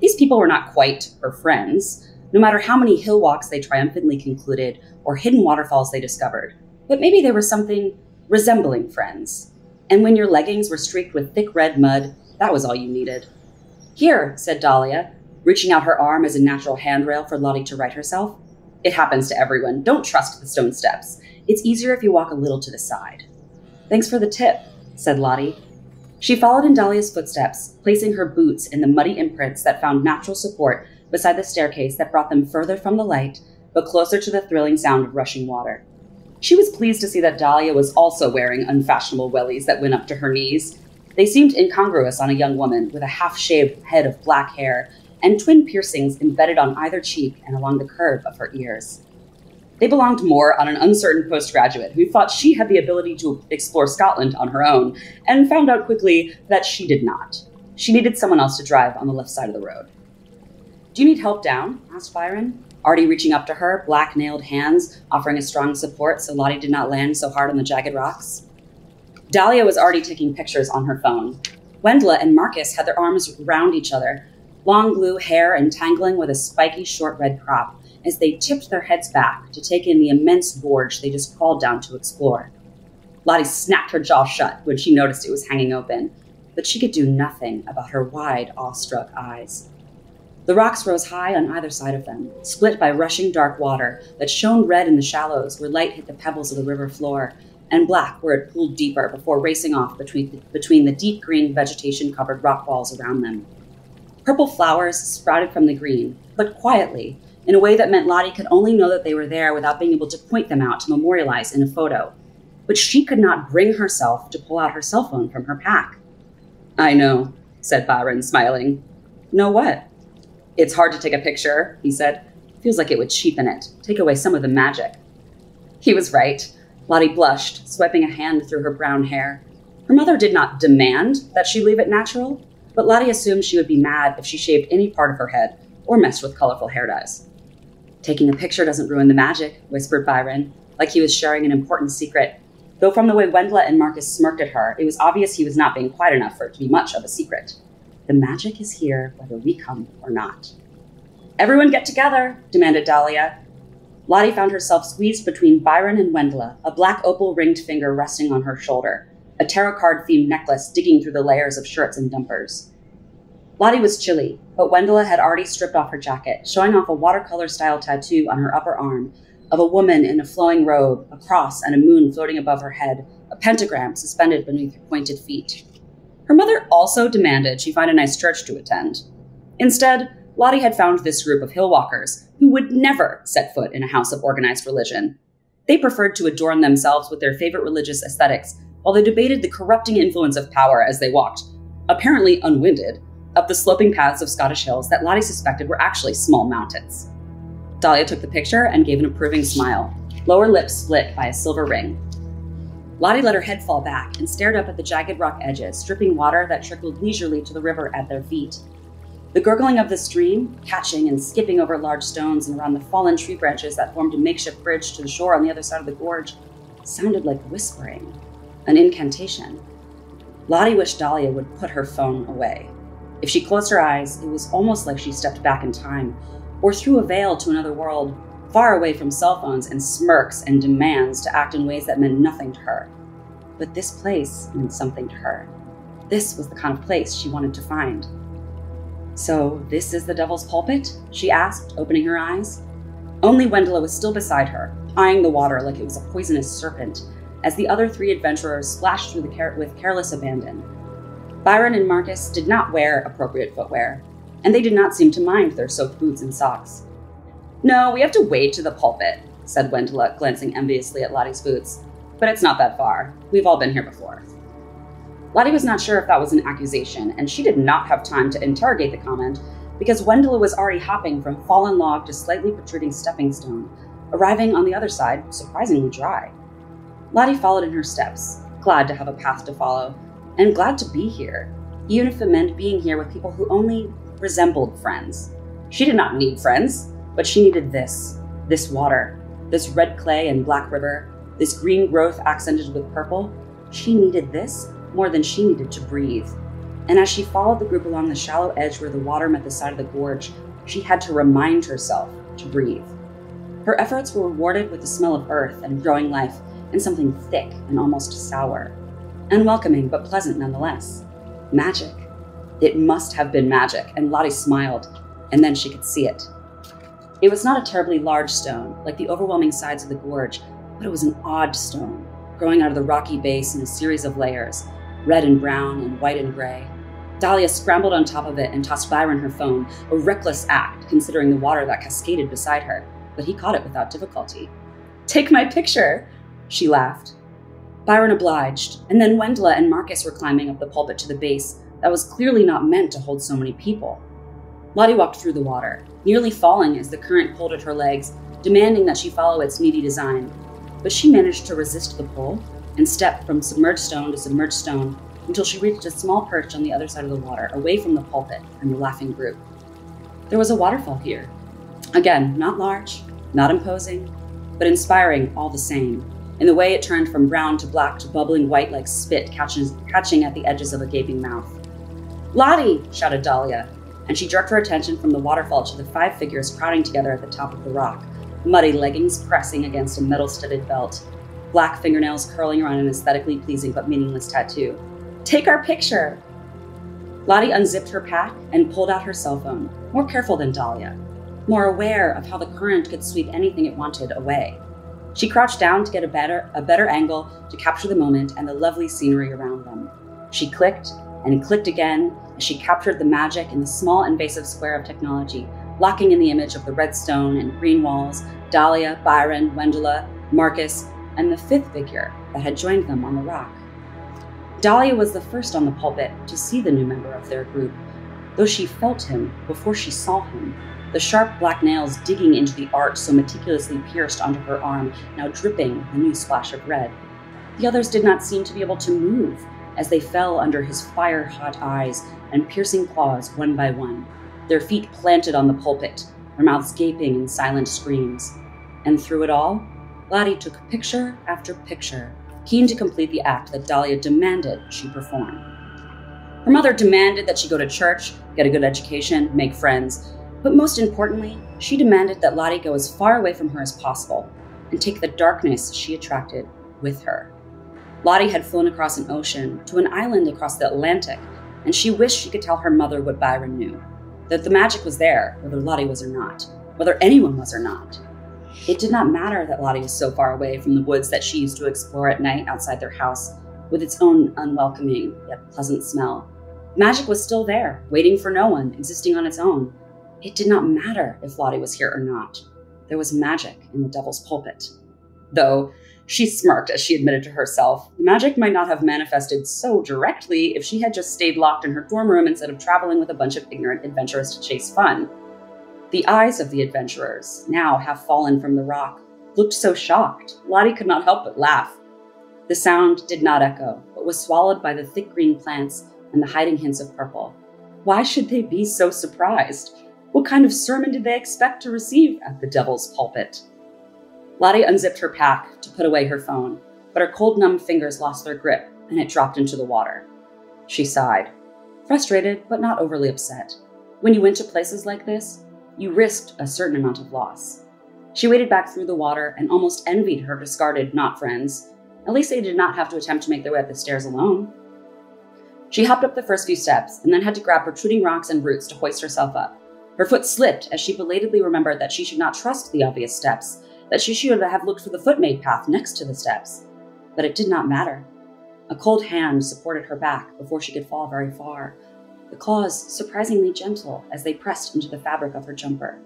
These people were not quite her friends, no matter how many hill walks they triumphantly concluded or hidden waterfalls they discovered, but maybe they were something resembling friends. And when your leggings were streaked with thick red mud, that was all you needed. "Here," said Dahlia, reaching out her arm as a natural handrail for Lottie to right herself. It happens to everyone. Don't trust the stone steps. It's easier if you walk a little to the side. Thanks for the tip, said Lottie. She followed in Dahlia's footsteps, placing her boots in the muddy imprints that found natural support beside the staircase that brought them further from the light, but closer to the thrilling sound of rushing water. She was pleased to see that Dahlia was also wearing unfashionable wellies that went up to her knees. They seemed incongruous on a young woman with a half-shaved head of black hair and twin piercings embedded on either cheek and along the curve of her ears. They belonged more on an uncertain postgraduate who thought she had the ability to explore Scotland on her own and found out quickly that she did not. She needed someone else to drive on the left side of the road. "Do you need help down?" asked Byron, already reaching up to her, black-nailed hands offering a strong support so Lottie did not land so hard on the jagged rocks. Dahlia was already taking pictures on her phone. Wendla and Marcus had their arms round each other, long blue hair entangling with a spiky short red crop, as they tipped their heads back to take in the immense gorge they just crawled down to explore. Lottie snapped her jaw shut when she noticed it was hanging open, but she could do nothing about her wide, awestruck eyes. The rocks rose high on either side of them, split by rushing dark water that shone red in the shallows where light hit the pebbles of the river floor, and black where it pooled deeper before racing off between the, between the deep green vegetation-covered rock walls around them. Purple flowers sprouted from the green, but quietly, in a way that meant Lottie could only know that they were there without being able to point them out to memorialize in a photo. But she could not bring herself to pull out her cell phone from her pack. "I know," said Byron, smiling. "Know what?" "It's hard to take a picture," he said. "Feels like it would cheapen it, take away some of the magic." He was right. Lottie blushed, swiping a hand through her brown hair. Her mother did not demand that she leave it natural, but Lottie assumed she would be mad if she shaved any part of her head or messed with colorful hair dyes. "Taking a picture doesn't ruin the magic," whispered Byron, like he was sharing an important secret. Though from the way Wendla and Marcus smirked at her, it was obvious he was not being quiet enough for it to be much of a secret. The magic is here whether we come or not. "Everyone get together," demanded Dahlia. Lottie found herself squeezed between Byron and Wendla, a black opal-ringed finger resting on her shoulder, a tarot card-themed necklace digging through the layers of shirts and dumpers. Lottie was chilly, but Wendla had already stripped off her jacket, showing off a watercolor-style tattoo on her upper arm of a woman in a flowing robe, a cross and a moon floating above her head, a pentagram suspended beneath her pointed feet. Her mother also demanded she find a nice church to attend. Instead, Lottie had found this group of hillwalkers who would never set foot in a house of organized religion. They preferred to adorn themselves with their favorite religious aesthetics while they debated the corrupting influence of power as they walked, apparently unwinded, up the sloping paths of Scottish hills that Lottie suspected were actually small mountains. Dahlia took the picture and gave an approving smile, lower lip split by a silver ring. Lottie let her head fall back and stared up at the jagged rock edges, dripping water that trickled leisurely to the river at their feet. The gurgling of the stream, catching and skipping over large stones and around the fallen tree branches that formed a makeshift bridge to the shore on the other side of the gorge, sounded like whispering, an incantation. Lottie wished Dahlia would put her phone away. If she closed her eyes, it was almost like she stepped back in time, or through a veil to another world, far away from cell phones and smirks and demands to act in ways that meant nothing to her. But this place meant something to her. This was the kind of place she wanted to find. "So this is the Devil's Pulpit?" she asked, opening her eyes. Only Wendla was still beside her, eyeing the water like it was a poisonous serpent, as the other three adventurers splashed through the car- with careless abandon. Byron and Marcus did not wear appropriate footwear, and they did not seem to mind their soaked boots and socks. "No, we have to wade to the pulpit," said Wendla, glancing enviously at Lottie's boots. "But it's not that far. We've all been here before." Lottie was not sure if that was an accusation, and she did not have time to interrogate the comment because Wendla was already hopping from fallen log to slightly protruding stepping stone, arriving on the other side surprisingly dry. Lottie followed in her steps, glad to have a path to follow, and glad to be here, even if it meant being here with people who only resembled friends. She did not need friends, but she needed this, this water, this red clay and black river, this green growth accented with purple. She needed this more than she needed to breathe. And as she followed the group along the shallow edge where the water met the side of the gorge, she had to remind herself to breathe. Her efforts were rewarded with the smell of earth and growing life and something thick and almost sour. Unwelcoming, but pleasant nonetheless. Magic. It must have been magic, and Lottie smiled, and then she could see it. It was not a terribly large stone, like the overwhelming sides of the gorge, but it was an odd stone, growing out of the rocky base in a series of layers, red and brown and white and gray. Dahlia scrambled on top of it and tossed Byron her phone, a reckless act considering the water that cascaded beside her, but he caught it without difficulty. "Take my picture," she laughed. Byron obliged, and then Wendla and Marcus were climbing up the pulpit to the base that was clearly not meant to hold so many people. Lottie walked through the water, nearly falling as the current pulled at her legs, demanding that she follow its needy design, but she managed to resist the pull and stepped from submerged stone to submerged stone until she reached a small perch on the other side of the water, away from the pulpit and the laughing group. There was a waterfall here. Again, not large, not imposing, but inspiring all the same, in the way it turned from brown to black to bubbling white like spit catching at the edges of a gaping mouth. "Lottie!" shouted Dahlia, and she jerked her attention from the waterfall to the five figures crowding together at the top of the rock, muddy leggings pressing against a metal-studded belt, black fingernails curling around an aesthetically pleasing but meaningless tattoo. "Take our picture!" Lottie unzipped her pack and pulled out her cell phone, more careful than Dahlia, more aware of how the current could sweep anything it wanted away. She crouched down to get a better, a better angle to capture the moment and the lovely scenery around them. She clicked and clicked again as she captured the magic in the small invasive square of technology, locking in the image of the red stone and green walls, Dahlia, Byron, Wendla, Marcus, and the fifth figure that had joined them on the rock. Dahlia was the first on the pulpit to see the new member of their group, though she felt him before she saw him, the sharp black nails digging into the arch so meticulously pierced onto her arm, now dripping a new splash of red. The others did not seem to be able to move as they fell under his fire-hot eyes and piercing claws one by one, their feet planted on the pulpit, their mouths gaping in silent screams. And through it all, Lottie took picture after picture, keen to complete the act that Dahlia demanded she perform. Her mother demanded that she go to church, get a good education, make friends, but most importantly, she demanded that Lottie go as far away from her as possible and take the darkness she attracted with her. Lottie had flown across an ocean to an island across the Atlantic, and she wished she could tell her mother what Byron knew, that the magic was there, whether Lottie was or not, whether anyone was or not. It did not matter that Lottie was so far away from the woods that she used to explore at night outside their house with its own unwelcoming yet pleasant smell. Magic was still there, waiting for no one, existing on its own. It did not matter if Lottie was here or not. There was magic in the Devil's Pulpit. Though she smirked as she admitted to herself, the magic might not have manifested so directly if she had just stayed locked in her dorm room instead of traveling with a bunch of ignorant adventurers to chase fun. The eyes of the adventurers, now half fallen from the rock, looked so shocked, Lottie could not help but laugh. The sound did not echo, but was swallowed by the thick green plants and the hiding hints of purple. Why should they be so surprised? What kind of sermon did they expect to receive at the Devil's Pulpit? Lottie unzipped her pack to put away her phone, but her cold, numb fingers lost their grip and it dropped into the water. She sighed, frustrated but not overly upset. When you went to places like this, you risked a certain amount of loss. She waded back through the water and almost envied her discarded not friends. At least they did not have to attempt to make their way up the stairs alone. She hopped up the first few steps and then had to grab protruding rocks and roots to hoist herself up. Her foot slipped as she belatedly remembered that she should not trust the obvious steps, that she should have looked for the footmade path next to the steps. But it did not matter. A cold hand supported her back before she could fall very far, the claws surprisingly gentle as they pressed into the fabric of her jumper.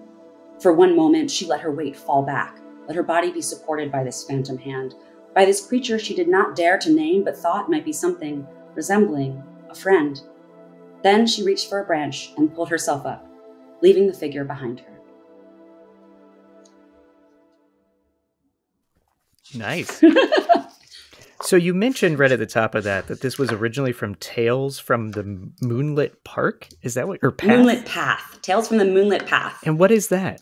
For one moment, she let her weight fall back, let her body be supported by this phantom hand, by this creature she did not dare to name but thought might be something resembling a friend. Then she reached for a branch and pulled herself up, leaving the figure behind her. Nice. So you mentioned right at the top of that, that this was originally from Tales from the Moonlit Park. Is that what, or Path? Moonlit Path, Tales from the Moonlit Path. And what is that?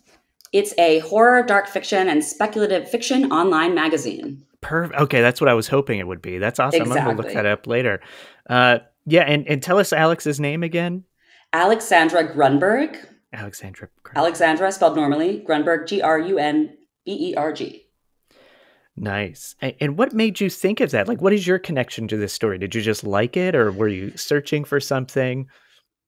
It's a horror, dark fiction, and speculative fiction online magazine. Perfect. Okay, that's what I was hoping it would be. That's awesome. Exactly. I'm gonna look that up later. Uh, yeah, and, and tell us Alex's name again. Alexandra Grunberg. Alexandra Grunberg. Alexandra, spelled normally, Grunberg, G R U N B E R G. Nice. And what made you think of that? Like, what is your connection to this story? Did you just like it, or were you searching for something?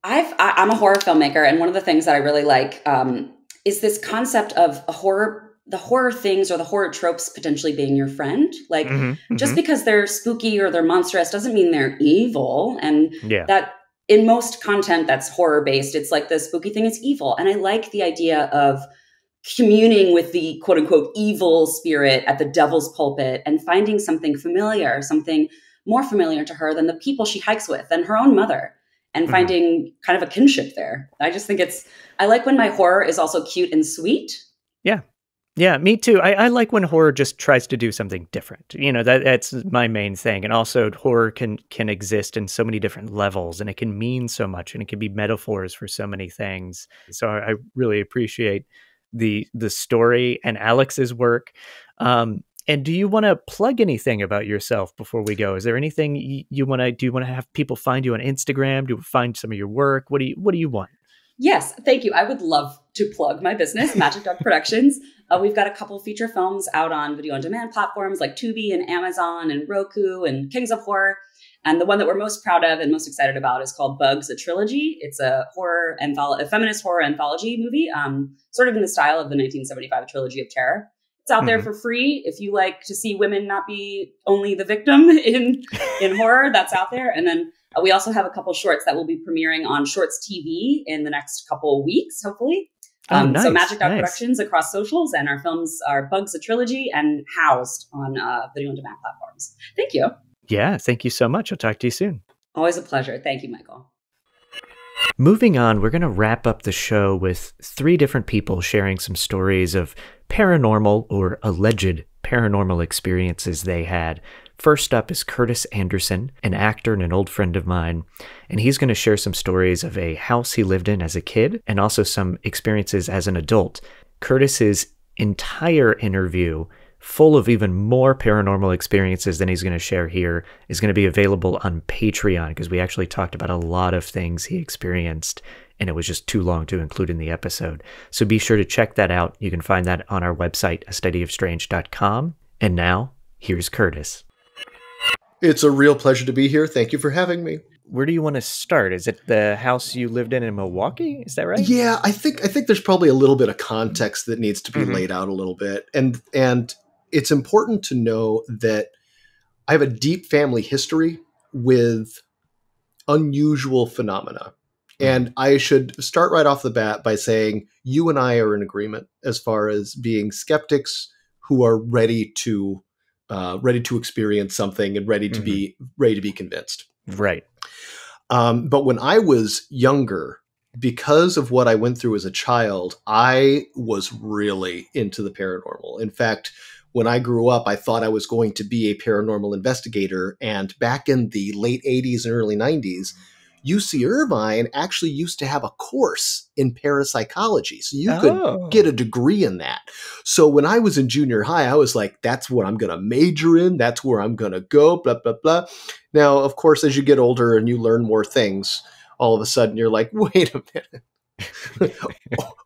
I've, I, I'm a horror filmmaker, and one of the things that I really like um, is this concept of a horror, the horror things or the horror tropes potentially being your friend. Like mm-hmm, just mm-hmm. because they're spooky or they're monstrous doesn't mean they're evil. And yeah. that in most content that's horror based, it's like the spooky thing is evil. And I like the idea of communing with the quote unquote evil spirit at the Devil's Pulpit and finding something familiar, something more familiar to her than the people she hikes with and her own mother, and mm-hmm. finding kind of a kinship there. I just think it's, I like when my horror is also cute and sweet. Yeah. Yeah, me too. I, I like when horror just tries to do something different. You know, that that's my main thing. And also horror can can exist in so many different levels, and it can mean so much, and it can be metaphors for so many things. So I, I really appreciate the the story and Alex's work. Um, and do you want to plug anything about yourself before we go? Is there anything you, you want to, do you want to have people find you on Instagram? Do you find some of your work? What do you, what do you want? Yes, thank you. I would love to plug my business, Magic Dog Productions. Uh, we've got a couple feature films out on video on demand platforms like Tubi and Amazon and Roku and Kings of Horror. And the one that we're most proud of and most excited about is called Bugs: A Trilogy. It's a horror anthology, a feminist horror anthology movie, um, sort of in the style of the nineteen seventy-five Trilogy of Terror. It's out mm-hmm. there for free. If you like to see women not be only the victim in, in horror, that's out there. And then uh, we also have a couple shorts that will be premiering on Shorts T V in the next couple weeks, hopefully. Um, oh, nice, so Magic Dog nice. Productions across socials, and our films are Bugs: A Trilogy and housed on uh, video on demand platforms. Thank you. Yeah, thank you so much. I'll talk to you soon. Always a pleasure. Thank you, Michael. Moving on, we're going to wrap up the show with three different people sharing some stories of paranormal or alleged paranormal experiences they had. First up is Curtis Andersen, an actor and an old friend of mine, and he's going to share some stories of a house he lived in as a kid and also some experiences as an adult. Curtis's entire interview, full of even more paranormal experiences than he's going to share here, is going to be available on Patreon, because we actually talked about a lot of things he experienced and it was just too long to include in the episode. So be sure to check that out. You can find that on our website, a study of strange dot com. And now, here's Curtis. It's a real pleasure to be here. Thank you for having me. Where do you want to start? Is it the house you lived in in Milwaukee? Is that right? Yeah, I think I think there's probably a little bit of context that needs to be mm-hmm. laid out a little bit. And and it's important to know that I have a deep family history with unusual phenomena. And I should start right off the bat by saying you and I are in agreement as far as being skeptics who are ready to uh, ready to experience something and ready to mm-hmm. be ready to be convinced. Right. Um, but when I was younger, because of what I went through as a child, I was really into the paranormal. In fact, when I grew up, I thought I was going to be a paranormal investigator. And back in the late eighties and early nineties, U C Irvine actually used to have a course in parapsychology. So you could oh. get a degree in that. So when I was in junior high, I was like, that's what I'm going to major in. That's where I'm going to go, blah, blah, blah. Now, of course, as you get older and you learn more things, all of a sudden you're like, wait a minute.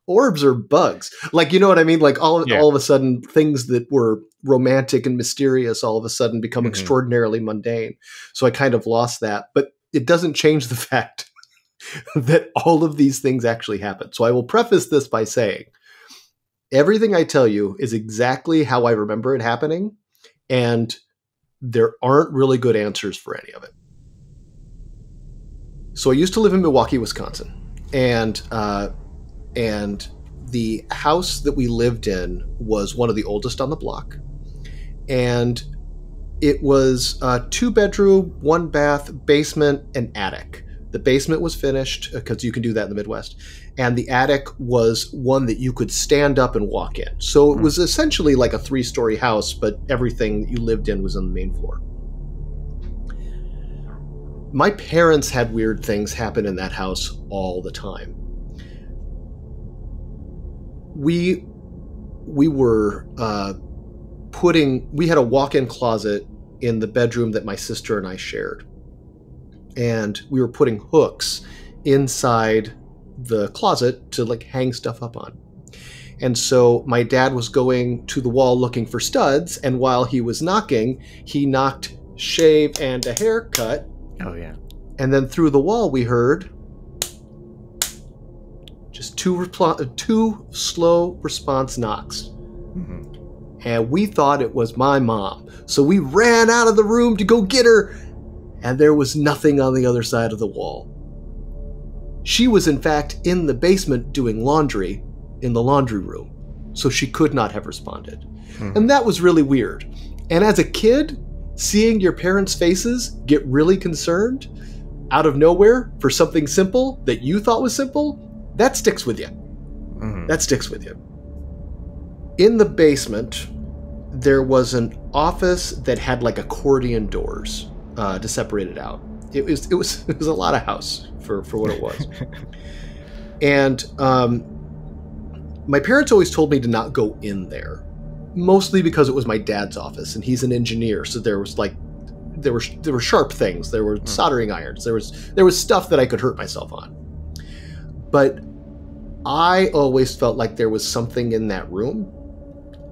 Orbs are bugs. Like, you know what I mean? Like all, yeah. all of a sudden things that were romantic and mysterious all of a sudden become mm-hmm. extraordinarily mundane. So I kind of lost that. But it doesn't change the fact that all of these things actually happen. So I will preface this by saying everything I tell you is exactly how I remember it happening, and there aren't really good answers for any of it. So I used to live in Milwaukee, Wisconsin, and uh, and the house that we lived in was one of the oldest on the block, and it was a two-bedroom, one-bath, basement, and attic. The basement was finished, because you can do that in the Midwest. And the attic was one that you could stand up and walk in. So it was essentially like a three-story house, but everything that you lived in was on the main floor. My parents had weird things happen in that house all the time. We, we were... Uh, Putting, we had a walk-in closet in the bedroom that my sister and I shared, and we were putting hooks inside the closet to like hang stuff up on. And so my dad was going to the wall looking for studs, and while he was knocking, he knocked shave and a haircut. Oh yeah. And then through the wall we heard just two, two slow response knocks. Mm-hmm. And we thought it was my mom. So we ran out of the room to go get her, and there was nothing on the other side of the wall. She was, in fact, in the basement doing laundry in the laundry room, so she could not have responded. Mm-hmm. And that was really weird. And as a kid, seeing your parents' faces get really concerned out of nowhere for something simple that you thought was simple, that sticks with you. Mm-hmm. That sticks with you. In the basement, there was an office that had like accordion doors uh, to separate it out. It was it was it was a lot of house for for what it was. And um, my parents always told me to not go in there, mostly because it was my dad's office and he's an engineer. So there was like there were there were sharp things, there were mm. soldering irons, there was there was stuff that I could hurt myself on. But I always felt like there was something in that room.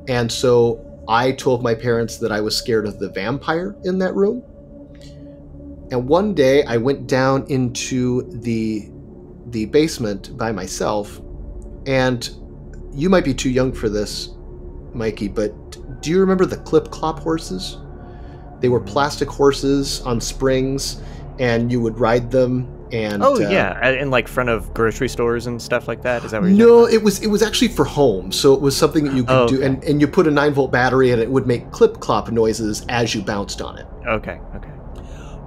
And so I told my parents that I was scared of the vampire in that room. And one day I went down into the, the basement by myself. And you might be too young for this, Mikey, but do you remember the clip-clop horses? They were plastic horses on springs, and you would ride them. And, oh, uh, yeah, in like front of grocery stores and stuff like that? Is that what you're No, it was it was actually for home. So it was something that you could oh, okay. do. And, and you put a nine volt battery and it would make clip-clop noises as you bounced on it. Okay, okay.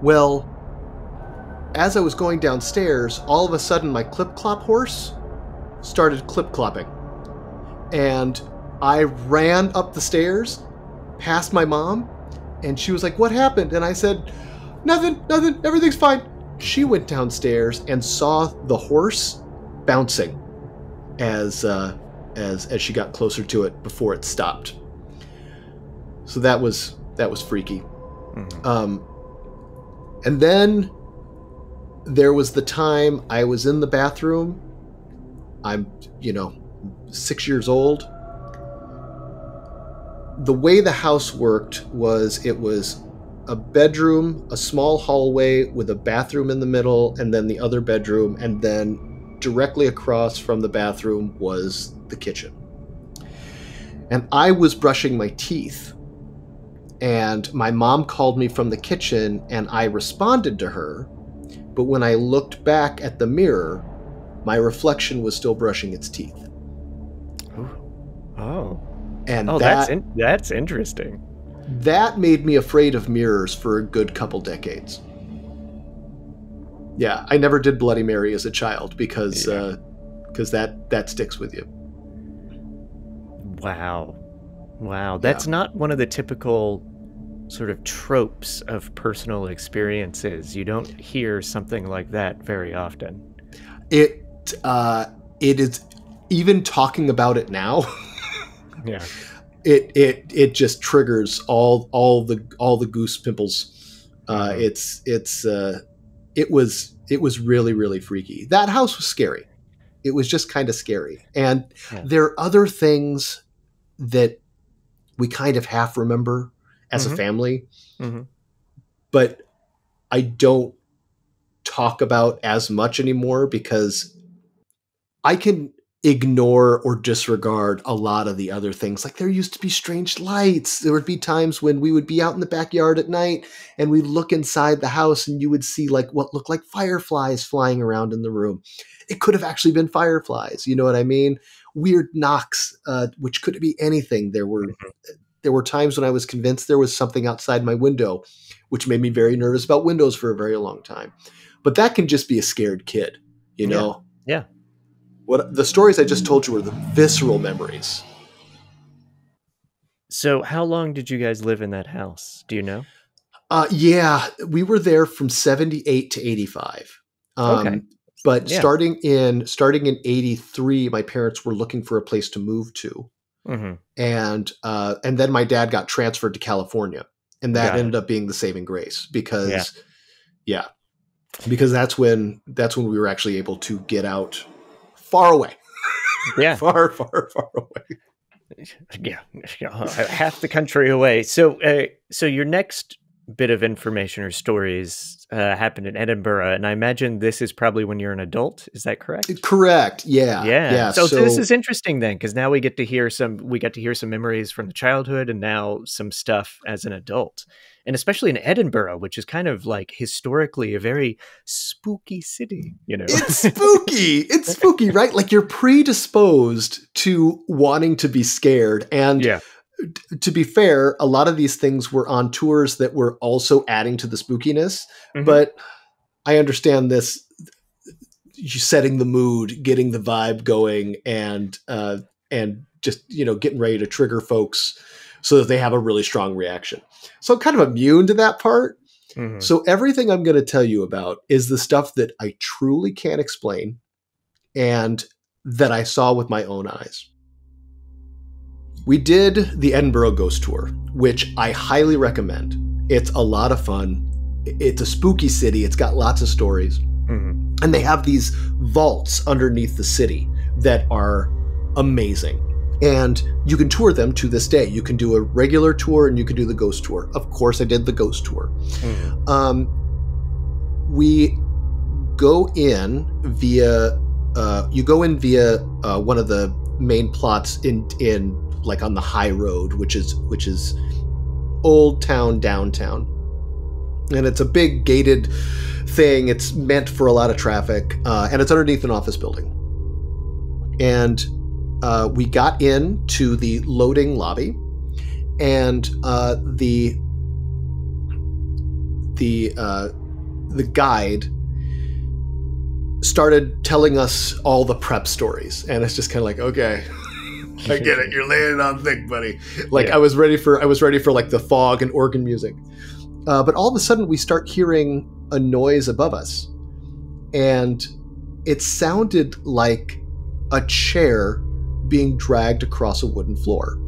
Well, as I was going downstairs, all of a sudden my clip-clop horse started clip-clopping. And I ran up the stairs past my mom, and she was like, "What happened?" And I said, "Nothing, nothing, everything's fine." She went downstairs and saw the horse bouncing as uh, as as she got closer to it before it stopped. So that was that was freaky. Mm-hmm. Um, and then there was the time I was in the bathroom. I'm, you know, six years old. The way the house worked was it was a bedroom, a small hallway with a bathroom in the middle, and then the other bedroom, and then directly across from the bathroom was the kitchen. And I was brushing my teeth, and my mom called me from the kitchen, and I responded to her, but when I looked back at the mirror, my reflection was still brushing its teeth. Oh. And oh, that, that's, in that's interesting. That made me afraid of mirrors for a good couple decades. Yeah, I never did Bloody Mary as a child because yeah. uh, because that, that sticks with you. Wow. Wow. That's yeah. not one of the typical sort of tropes of personal experiences. You don't hear something like that very often. It, uh, it is, even talking about it now. Yeah. It it it just triggers all all the all the goose pimples. Uh, mm-hmm. It's it's uh, it was it was really really freaky. That house was scary. It was just kind of scary. And yeah. there are other things that we kind of half remember as mm-hmm. a family, mm-hmm. but I don't talk about as much anymore because I can ignore or disregard a lot of the other things. Like there used to be strange lights. There would be times when we would be out in the backyard at night and we'd look inside the house and you would see like what looked like fireflies flying around in the room. It could have actually been fireflies. You know what I mean? Weird knocks, uh, which could be anything. There were, there were times when I was convinced there was something outside my window, which made me very nervous about windows for a very long time. But that can just be a scared kid, you know? Yeah. Yeah. What the stories I just told you were the visceral memories. So how long did you guys live in that house? Do you know? Uh, yeah, we were there from seventy-eight to eighty-five. Um, okay. But yeah. starting in starting in eighty-three, my parents were looking for a place to move to. Mm-hmm. And uh, and then my dad got transferred to California. And that got ended it. up being the saving grace because, yeah. yeah, because that's when that's when we were actually able to get out. Far away. Yeah. Far, far, far away. Yeah. Half the country away. So, uh, so your next bit of information or stories uh, happened in Edinburgh, and I imagine this is probably when you're an adult. Is that correct? Correct. Yeah. Yeah. yeah. So, so this is interesting then, because now we get to hear some. We got to hear some memories from the childhood, and now some stuff as an adult, and especially in Edinburgh, which is kind of like historically a very spooky city. You know, it's spooky. It's spooky, right? Like you're predisposed to wanting to be scared, and yeah. To be fair, a lot of these things were on tours that were also adding to the spookiness, mm-hmm. but I understand this, you setting the mood, getting the vibe going, and, uh, and just, you know, getting ready to trigger folks so that they have a really strong reaction. So I'm kind of immune to that part. Mm-hmm. So everything I'm going to tell you about is the stuff that I truly can't explain and that I saw with my own eyes. We did the Edinburgh Ghost Tour, which I highly recommend. It's a lot of fun. It's a spooky city. It's got lots of stories. Mm-hmm. And they have these vaults underneath the city that are amazing. And you can tour them to this day. You can do a regular tour and you can do the ghost tour. Of course, I did the ghost tour. Mm-hmm. Um, we go in via, uh, you go in via uh, one of the main plots in, in, like on the high road, which is which is old town downtown, and it's a big gated thing. It's meant for a lot of traffic, uh, and it's underneath an office building. And uh, we got into the loading lobby, and uh, the the uh, the guide started telling us all the prep stories, and it's just kind of like, okay. I get it. You're laying it on thick, buddy. Like yeah. I was ready for, I was ready for like the fog and organ music. Uh, but all of a sudden we start hearing a noise above us, and it sounded like a chair being dragged across a wooden floor.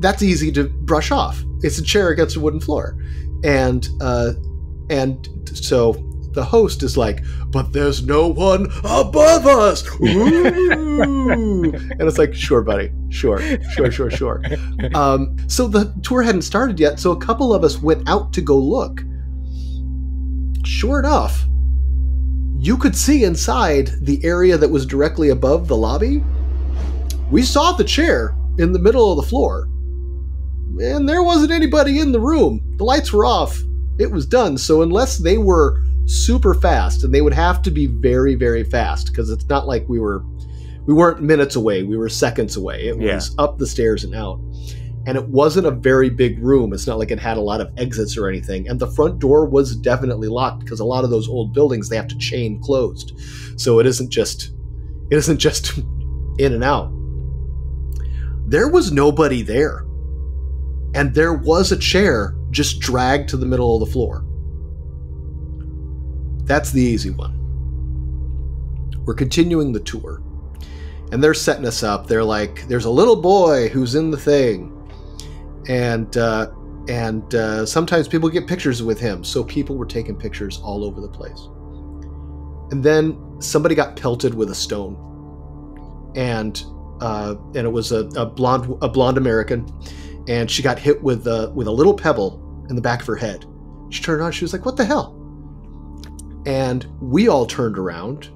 That's easy to brush off. It's a chair against a wooden floor. And, uh, and so the host is like, but there's no one above us. Ooh. And it's like, sure, buddy. Sure, sure, sure, sure. Um, so the tour hadn't started yet. So a couple of us went out to go look. Sure enough, you could see inside the area that was directly above the lobby. We saw the chair in the middle of the floor, and there wasn't anybody in the room. The lights were off. It was done. So unless they were super fast, and they would have to be very, very fast, because it's not like we were, we weren't minutes away. We were seconds away. It yeah. was up the stairs and out, and it wasn't a very big room. It's not like it had a lot of exits or anything. And the front door was definitely locked, because a lot of those old buildings, they have to chain closed. So it isn't just, it isn't just in and out. There was nobody there. And there was a chair just dragged to the middle of the floor. That's the easy one. We're continuing the tour, and they're setting us up. They're like, there's a little boy who's in the thing, and uh, and uh, sometimes people get pictures with him. So people were taking pictures all over the place. And then somebody got pelted with a stone, and uh, and it was a, a blonde a blonde American, and she got hit with a, with a little pebble in the back of her head. She turned around. She was like, what the hell? And we all turned around,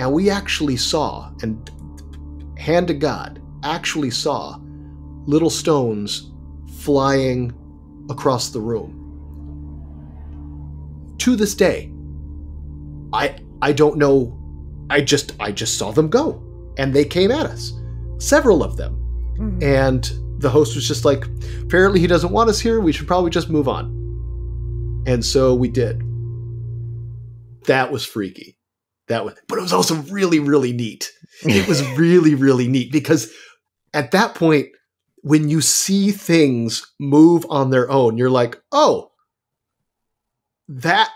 and we actually saw, and hand to God, actually saw little stones flying across the room. To this day, I I don't know. I just I just saw them go, and they came at us, several of them. Mm-hmm. And the host was just like, apparently he doesn't want us here. We should probably just move on. And so we did. That was freaky. That was, but it was also really, really neat. It was really, really neat, because at that point, when you see things move on their own, you're like, oh, that,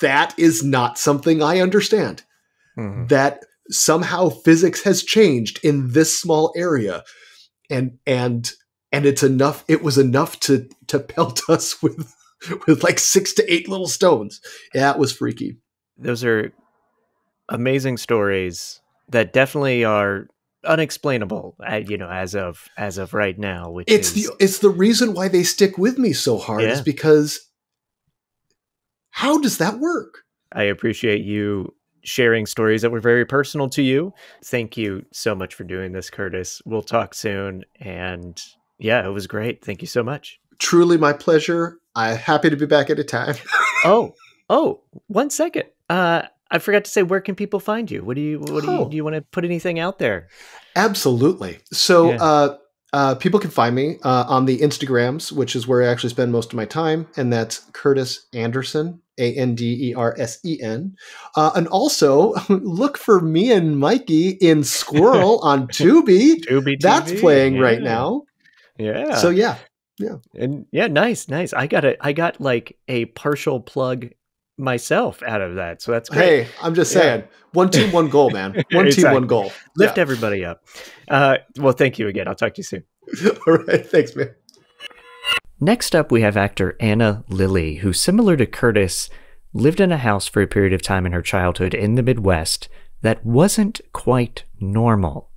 that is not something I understand. Mm-hmm. That somehow physics has changed in this small area. And, and, and it's enough. It was enough to, to pelt us with, with like six to eight little stones. Yeah, it was freaky. Those are amazing stories that definitely are unexplainable, you know, as of as of right now. Which it's is... the it's the reason why they stick with me so hard, yeah. is because how does that work? I appreciate you sharing stories that were very personal to you. Thank you so much for doing this, Curtis. We'll talk soon. And yeah, it was great. Thank you so much. Truly my pleasure. I'm happy to be back at a time. oh, oh, one second. Uh, I forgot to say, where can people find you? What do you, what do you, oh. do you want to put anything out there? Absolutely. So, yeah. uh, uh, people can find me, uh, on the Instagrams, which is where I actually spend most of my time. And that's Curtis Andersen, A N D E R S E N. Uh, and also look for me and Mikey in Squirrel on Tubi. Tubi That's T V. Playing yeah. right now. Yeah. So yeah. Yeah. And yeah, nice, nice. I got a, I got like a partial plug myself out of that, so that's great. Hey, I'm just saying, yeah. one team, one goal, man. One exactly. team, one goal. Lift yeah. everybody up. Uh, well, thank you again. I'll talk to you soon. All right, thanks, man. Next up, we have actor Anna Lilly, who, similar to Curtis, lived in a house for a period of time in her childhood in the Midwest that wasn't quite normal.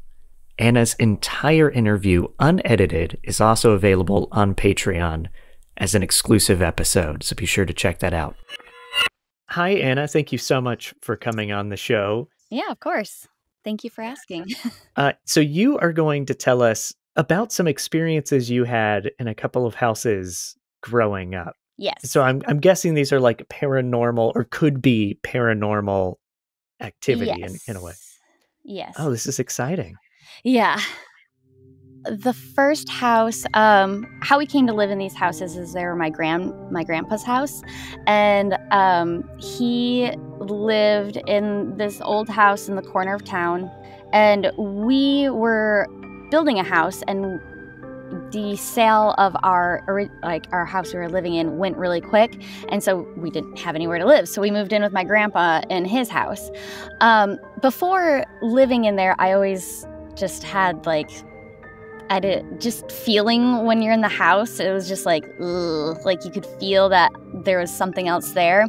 Anna's entire interview, unedited, is also available on Patreon as an exclusive episode, so be sure to check that out. Hi, Anna. Thank you so much for coming on the show. Yeah, of course. Thank you for asking. uh, so you are going to tell us about some experiences you had in a couple of houses growing up. Yes. So I'm, I'm guessing these are like paranormal or could be paranormal activity yes. in, in a way. Yes. Oh, this is exciting. Yeah. The first house, um, how we came to live in these houses is they were my grand, my grandpa's house. And um, he lived in this old house in the corner of town. And we were building a house, and the sale of our, like our house we were living in went really quick. And so we didn't have anywhere to live. So we moved in with my grandpa in his house. Um, before living in there, I always just had like... I did just feeling when you're in the house, it was just like, ugh, like you could feel that there was something else there.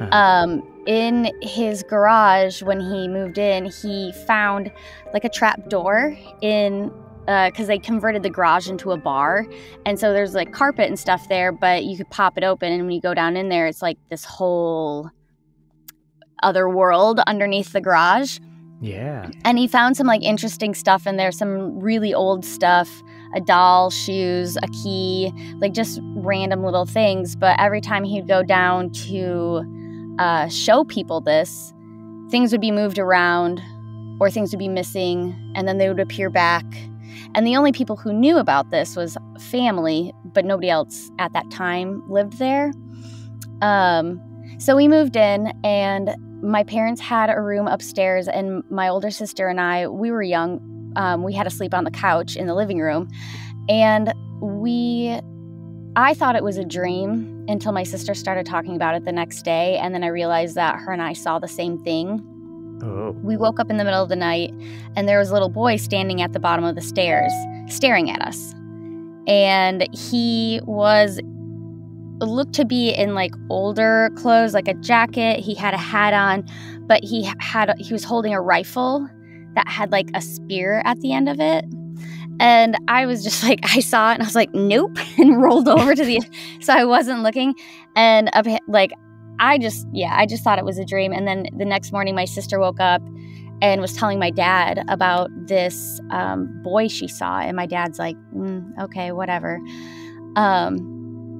Uh-huh. Um, in his garage, when he moved in, he found like a trap door in, uh, cause they converted the garage into a bar. And so there's like carpet and stuff there, but you could pop it open. And when you go down in there, it's like this whole other world underneath the garage. Yeah. And he found some like interesting stuff in there, some really old stuff, a doll, shoes, a key, like just random little things. But every time he'd go down to uh, show people this, things would be moved around or things would be missing, and then they would appear back. And the only people who knew about this was family, but nobody else at that time lived there. Um, so we moved in, and my parents had a room upstairs, and my older sister and I, we were young. Um, we had to sleep on the couch in the living room. And we, I thought it was a dream until my sister started talking about it the next day. And then I realized that her and I saw the same thing. Oh. We woke up in the middle of the night, and there was a little boy standing at the bottom of the stairs, staring at us. And he was... looked to be in like older clothes, like a jacket. He had a hat on, but he had he was holding a rifle that had like a spear at the end of it. And I was just like, I saw it and I was like, nope, and rolled over to the so I wasn't looking. And like I just yeah I just thought it was a dream. And then the next morning my sister woke up and was telling my dad about this um, boy she saw, and my dad's like, mm, okay, whatever. um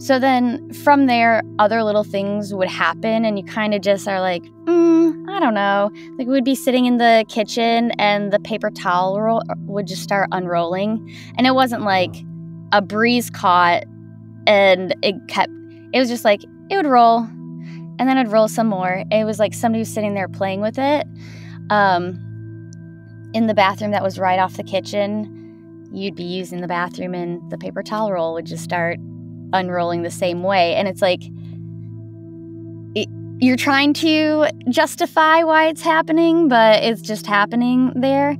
So then from there, other little things would happen, and you kind of just are like, mm, I don't know. Like we'd be sitting in the kitchen, and the paper towel roll would just start unrolling. And it wasn't like a breeze caught and it kept, it was just like, it would roll and then it'd roll some more. It was like somebody was sitting there playing with it um, in the bathroom that was right off the kitchen. You'd be using the bathroom, and the paper towel roll would just start unrolling the same way. And it's like it, you're trying to justify why it's happening, but it's just happening there.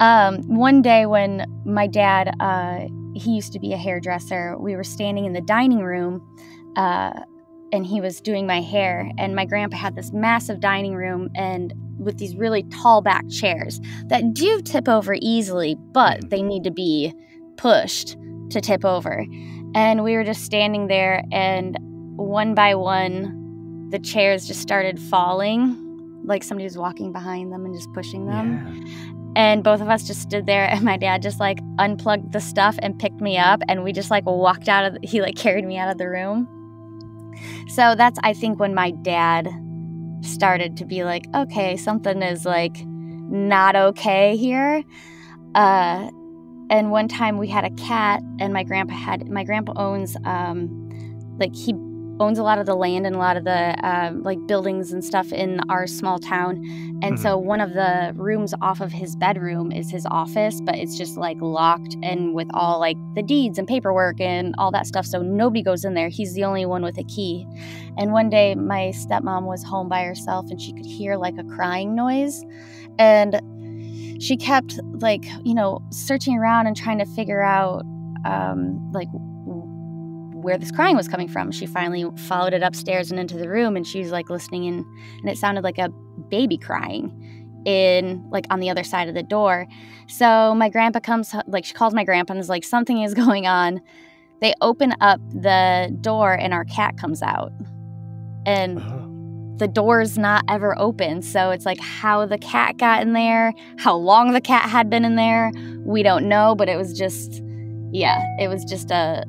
Um, one day when my dad, uh, he used to be a hairdresser, we were standing in the dining room uh, and he was doing my hair, and my grandpa had this massive dining room, and with these really tall back chairs that do tip over easily, but they need to be pushed to tip over. And we were just standing there, and one by one, the chairs just started falling. Like somebody was walking behind them and just pushing them. Yeah. And both of us just stood there, and my dad just, like, unplugged the stuff and picked me up, and we just, like, walked out of the, he, like, carried me out of the room. So that's, I think, when my dad started to be like, okay, something is, like, not okay here. Uh, and one time we had a cat, and my grandpa had, my grandpa owns, um, like, he owns a lot of the land and a lot of the uh, like buildings and stuff in our small town. And mm-hmm. so one of the rooms off of his bedroom is his office, but it's just like locked and with all like the deeds and paperwork and all that stuff. So nobody goes in there. He's the only one with a key. And one day my stepmom was home by herself, and she could hear like a crying noise. And she kept like, you know, searching around and trying to figure out um, like where this crying was coming from. She finally followed it upstairs and into the room, and she was like listening, and, and it sounded like a baby crying in like on the other side of the door. So my grandpa comes, like she calls my grandpa and is like, something is going on. They open up the door and our cat comes out, and uh-huh. the door's not ever open. So it's like how the cat got in there, how long the cat had been in there, we don't know, but it was just, yeah, it was just a,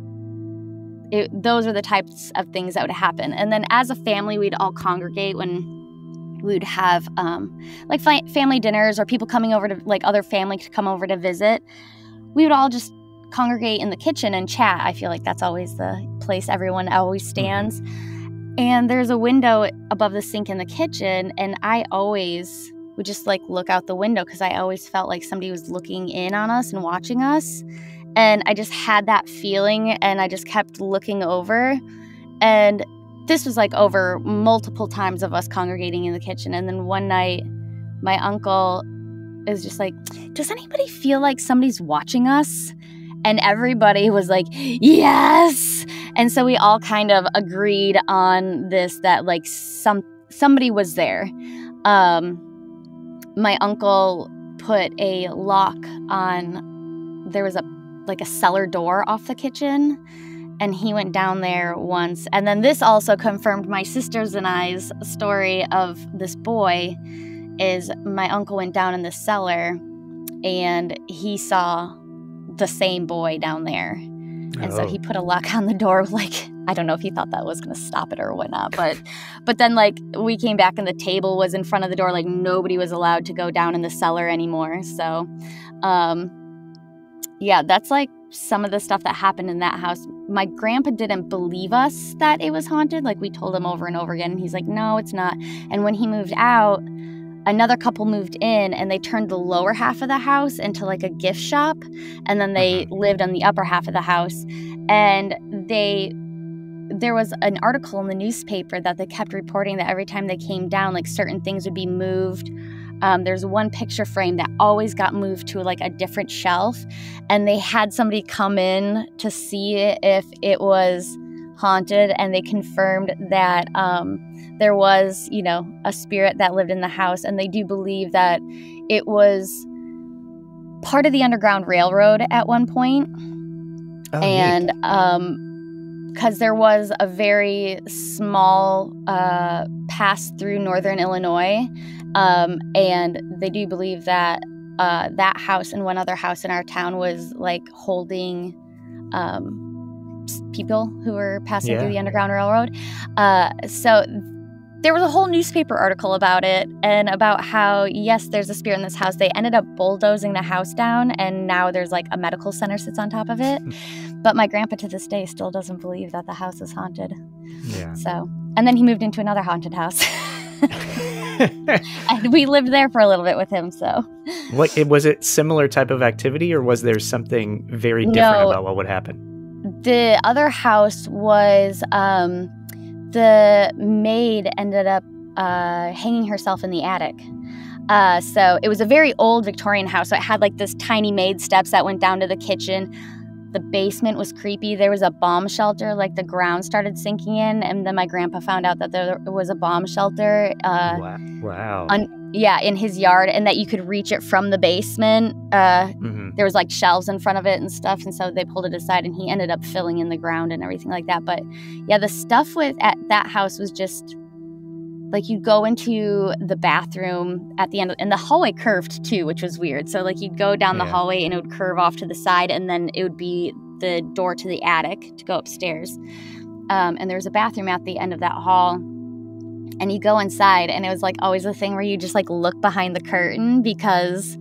It, those are the types of things that would happen. And then as a family, we'd all congregate when we'd have um, like fi- family dinners or people coming over to like other family to come over to visit. We would all just congregate in the kitchen and chat. I feel like that's always the place everyone always stands. And there's a window above the sink in the kitchen, and I always would just like look out the window because I always felt like somebody was looking in on us and watching us. And I just had that feeling, and I just kept looking over. And this was like over multiple times of us congregating in the kitchen. And then one night, my uncle is just like, does anybody feel like somebody's watching us? And everybody was like, yes. And so we all kind of agreed on this, that like some somebody was there. Um, my uncle put a lock on, there was a like a cellar door off the kitchen, and he went down there once. And then this also confirmed my sisters and I's story of this boy, is my uncle went down in the cellar and he saw the same boy down there. And oh. so he put a lock on the door, like, I don't know if he thought that was going to stop it or whatnot, but but then like we came back and the table was in front of the door, like nobody was allowed to go down in the cellar anymore. So um yeah, that's like some of the stuff that happened in that house. My grandpa didn't believe us that it was haunted. Like we told him over and over again. And he's like, no, it's not. And when he moved out, another couple moved in, and they turned the lower half of the house into like a gift shop. And then they lived on the upper half of the house. And they... there was an article in the newspaper that they kept reporting that every time they came down, like certain things would be moved. Um, there's one picture frame that always got moved to like a different shelf, and they had somebody come in to see it, if it was haunted, and they confirmed that um, there was, you know, a spirit that lived in the house. And they do believe that it was part of the Underground Railroad at one point. Oh, and um because there was a very small uh, pass through Northern Illinois, um, and they do believe that uh, that house and one other house in our town was like holding um, people who were passing yeah. through the Underground Railroad. Uh, so there was a whole newspaper article about it, and about how, yes, there's a spirit in this house. They ended up bulldozing the house down, and now there's like a medical center sits on top of it. But my grandpa to this day still doesn't believe that the house is haunted. Yeah. So, and then he moved into another haunted house. And we lived there for a little bit with him, so. What, was it similar type of activity, or was there something very different no, about what would happen? The other house was... Um, the maid ended up uh, hanging herself in the attic. Uh, so it was a very old Victorian house. So it had like this tiny maid steps that went down to the kitchen. The basement was creepy. There was a bomb shelter. Like the ground started sinking in. And then my grandpa found out that there was a bomb shelter. Uh, wow. wow. Un- Yeah, in his yard, and that you could reach it from the basement. Uh, mm-hmm. There was, like, shelves in front of it and stuff, and so they pulled it aside, and he ended up filling in the ground and everything like that. But, yeah, the stuff with at that house was just, like, you'd go into the bathroom at the end, and the hallway curved, too, which was weird. So, like, you'd go down yeah. the hallway, and it would curve off to the side, and then it would be the door to the attic to go upstairs. Um, and there was a bathroom at the end of that hall. And you go inside, and it was, like, always a thing where you just, like, look behind the curtain because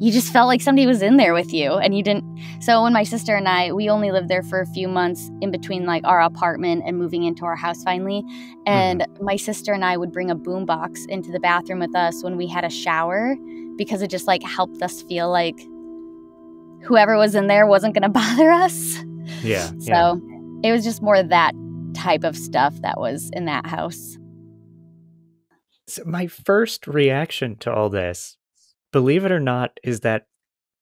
you just felt like somebody was in there with you. And you didn't – so when my sister and I, we only lived there for a few months in between, like, our apartment and moving into our house finally. And mm-hmm. my sister and I would bring a boombox into the bathroom with us when we had a shower because it just, like, helped us feel like whoever was in there wasn't going to bother us. Yeah. So yeah. it was just more that type of stuff that was in that house. So my first reaction to all this, believe it or not, is that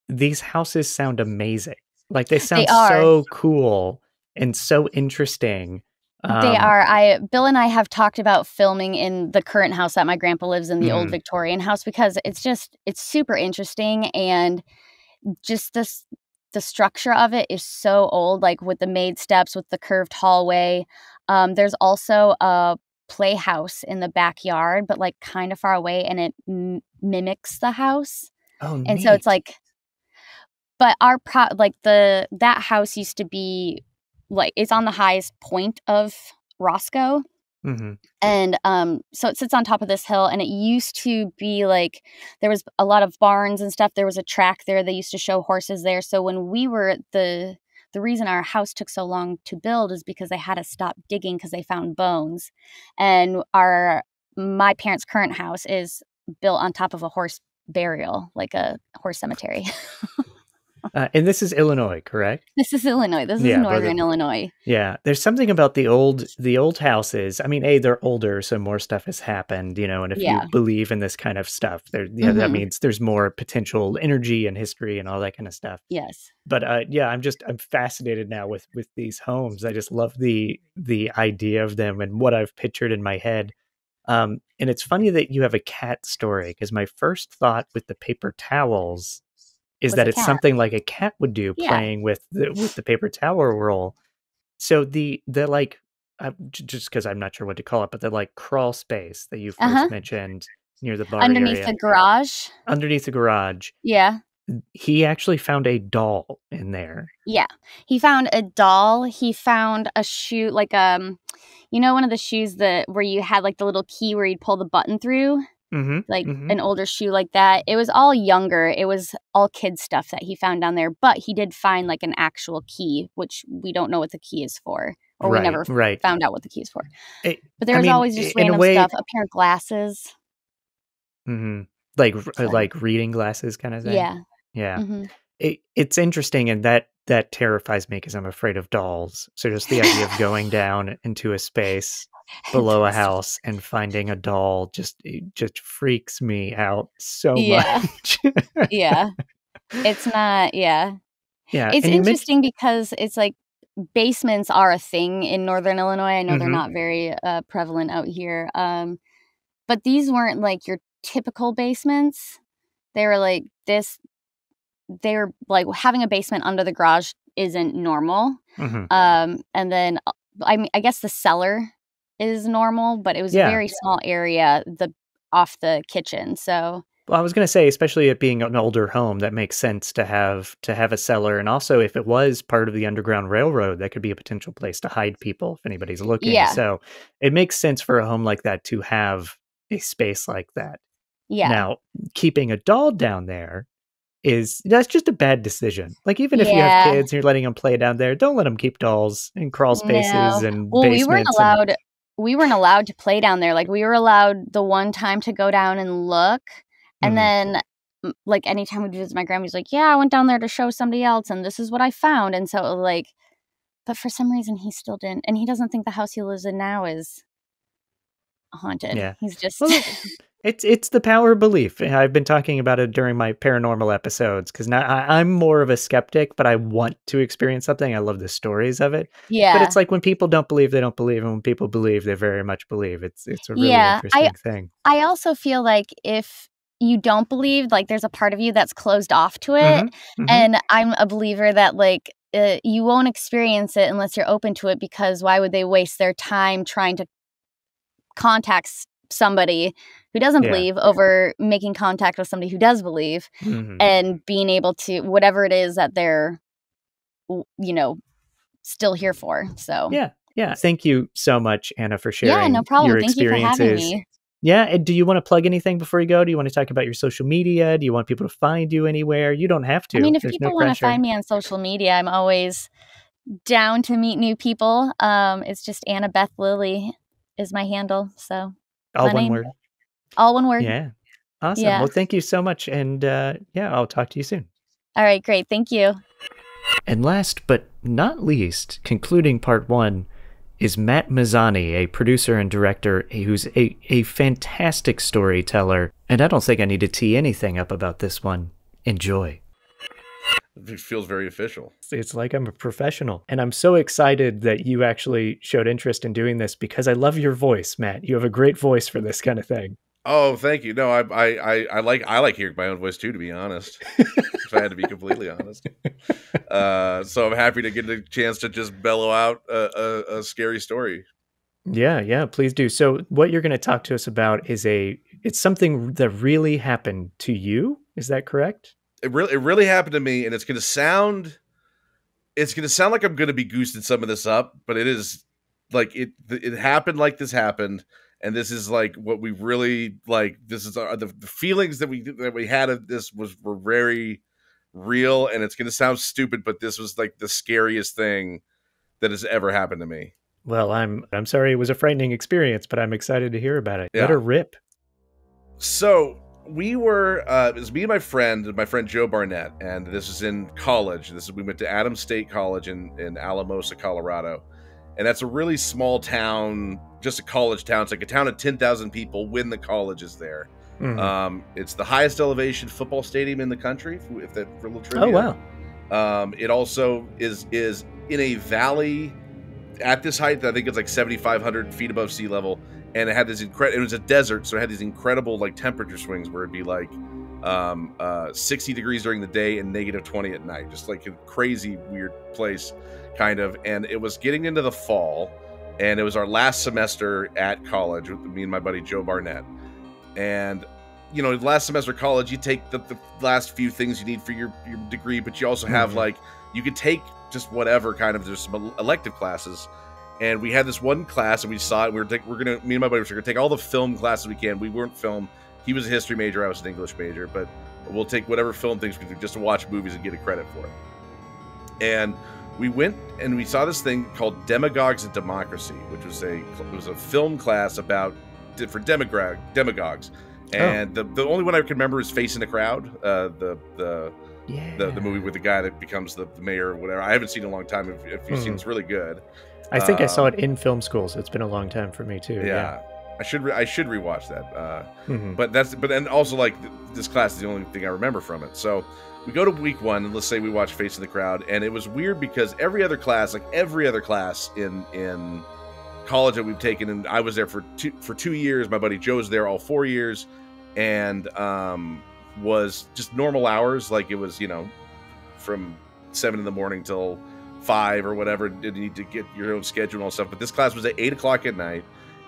these houses sound amazing. Like, they sound they so cool and so interesting. Um, they are. I Bill and I have talked about filming in the current house that my grandpa lives in, the mm. old Victorian house, because it's just, it's super interesting. And just this, the structure of it is so old, like with the maid steps, with the curved hallway. Um, there's also a playhouse in the backyard, but like kind of far away, and it m mimics the house. Oh, neat. And so it's like, but our pro like the that house used to be like, it's on the highest point of Roscoe, mm-hmm. and um, so it sits on top of this hill. And it used to be like there was a lot of barns and stuff. There was a track there. They used to show horses there. So when we were the The reason our house took so long to build is because they had to stop digging because they found bones. And our my parents' current house is built on top of a horse burial, like a horse cemetery. uh, and this is Illinois, correct? This is Illinois. This is yeah, northern the, Illinois. Yeah. There's something about the old the old houses. I mean, A, they're older, so more stuff has happened, you know, and if yeah. you believe in this kind of stuff, there yeah, mm-hmm. that means there's more potential energy and history and all that kind of stuff. Yes. But uh, yeah, I'm just I'm fascinated now with with these homes. I just love the the idea of them and what I've pictured in my head. Um, and it's funny that you have a cat story, because my first thought with the paper towels is that it's cat. something like a cat would do, yeah. playing with the, with the paper towel roll. So the the like uh, just because I'm not sure what to call it, but the like crawl space that you first uh-huh. mentioned near the bar underneath area, the garage, underneath the garage, yeah. He actually found a doll in there. Yeah. He found a doll. He found a shoe, like, um, you know, one of the shoes that where you had like the little key where you'd pull the button through, mm-hmm, like mm-hmm. an older shoe like that. It was all younger. It was all kid stuff that he found down there, but he did find like an actual key, which we don't know what the key is for, or right, we never right. found out what the key is for. It, but there was I mean, always just random way, stuff, a pair of glasses. Mm-hmm. Like, so, like reading glasses kind of thing. Yeah. Yeah. Mm-hmm. it, it's interesting. And that, that terrifies me because I'm afraid of dolls. So just the idea of going down into a space below a house and finding a doll just, it just freaks me out so yeah. much. yeah. It's not. Yeah. Yeah. It's and interesting because it's like basements are a thing in Northern Illinois. I know mm-hmm. they're not very uh, prevalent out here. Um, but these weren't like your typical basements. They were like this. They were like having a basement under the garage isn't normal. Mm-hmm. um, and then I mean, I guess the cellar is normal, but it was yeah. a very small area the off the kitchen. So well, I was going to say, especially it being an older home, that makes sense to have to have a cellar. And also, if it was part of the Underground Railroad, that could be a potential place to hide people if anybody's looking. Yeah. So it makes sense for a home like that to have a space like that. Yeah. Now, keeping a doll down there. Is that's just a bad decision. Like, even if yeah. you have kids and you're letting them play down there, don't let them keep dolls in crawl spaces no. and well, basements. We weren't allowed and... we weren't allowed to play down there. Like, we were allowed the one time to go down and look, and mm. then like anytime we do this, my grandma's like, yeah, I went down there to show somebody else and this is what I found. And so like, but for some reason he still didn't, and he doesn't think the house he lives in now is haunted. Yeah. He's just well, It's it's the power of belief. I've been talking about it during my paranormal episodes because now I, I'm more of a skeptic, but I want to experience something. I love the stories of it. Yeah. But it's like when people don't believe, they don't believe, and when people believe, they very much believe. It's it's a really yeah, interesting I, thing. I also feel like if you don't believe, like there's a part of you that's closed off to it, mm-hmm, mm-hmm. and I'm a believer that like uh, you won't experience it unless you're open to it, because why would they waste their time trying to contact somebody who doesn't yeah. believe over making contact with somebody who does believe mm-hmm. and being able to whatever it is that they're, you know, still here for. So yeah, yeah. Thank you so much, Anna, for sharing. Yeah, no problem. Your Thank experiences. you for having me. Yeah, and do you want to plug anything before you go? Do you want to talk about your social media? Do you want people to find you anywhere? You don't have to. I mean, if There's people no want to find me on social media, I'm always down to meet new people. Um, it's just Anna Beth Lilly is my handle. So all my one name. word. All one word. Yeah. Awesome. Yeah. Well, thank you so much. And uh, yeah, I'll talk to you soon. All right. Great. Thank you. And last but not least, concluding part one is Matt Mazany, a producer and director who's a, a fantastic storyteller. And I don't think I need to tee anything up about this one. Enjoy. It feels very official. It's like I'm a professional. And I'm so excited that you actually showed interest in doing this because I love your voice, Matt. You have a great voice for this kind of thing. Oh, thank you. No, I I I like I like hearing my own voice too, to be honest. If I had to be completely honest, uh, so I'm happy to get a chance to just bellow out a, a, a scary story. Yeah, yeah, please do. So, what you're going to talk to us about is a it's something that really happened to you. Is that correct? It really it really happened to me, and it's going to sound it's going to sound like I'm going to be goosing some of this up, but it is like it it happened like this happened. And this is like what we really like. This is our, the, the feelings that we that we had of this was were very real. And it's going to sound stupid, but this was like the scariest thing that has ever happened to me. Well, I'm I'm sorry it was a frightening experience, but I'm excited to hear about it. Yeah. Let her rip. So we were uh, it was me and my friend, my friend Joe Barnett, and this is in college. This is we went to Adams State College in in Alamosa, Colorado. And that's a really small town, just a college town. It's like a town of ten thousand people when the college is there. Mm-hmm. Um, it's the highest elevation football stadium in the country, if that for a little trivia. Oh, wow. Um, it also is is in a valley at this height. I think it's like seventy-five hundred feet above sea level. And it had this incredible, it was a desert, so it had these incredible like temperature swings where it'd be like um, uh, sixty degrees during the day and negative twenty at night. Just like a crazy, weird place. Kind of, and it was getting into the fall, and it was our last semester at college with me and my buddy Joe Barnett. And you know, last semester of college, you take the, the last few things you need for your, your degree, but you also have mm-hmm. like you could take just whatever kind of. There's some elective classes, and we had this one class, and we saw it. We were take, we're gonna me and my buddy were gonna take all the film classes we can. We weren't film. He was a history major. I was an English major, but we'll take whatever film things we can do just to watch movies and get a credit for it. And we went and we saw this thing called Demagogues and Democracy, which was a it was a film class about for demagog demagogues, and oh. the the only one I can remember is Face in the Crowd, uh, the the, yeah. the the movie with the guy that becomes the, the mayor or whatever. I haven't seen it in a long time. If, if you've mm. seen, it's really good. I think um, I saw it in film school, so it's been a long time for me too. Yeah, yeah. I should re I should rewatch that. Uh, mm-hmm. But that's but and also like this class is the only thing I remember from it. So. We go to week one, and let's say we watch Face in the Crowd, and it was weird because every other class, like every other class in in college that we've taken, and I was there for two for two years. My buddy Joe's there all four years, and um, was just normal hours, like it was you know from seven in the morning till five or whatever. You need to get your own schedule and all stuff. But this class was at eight o'clock at night,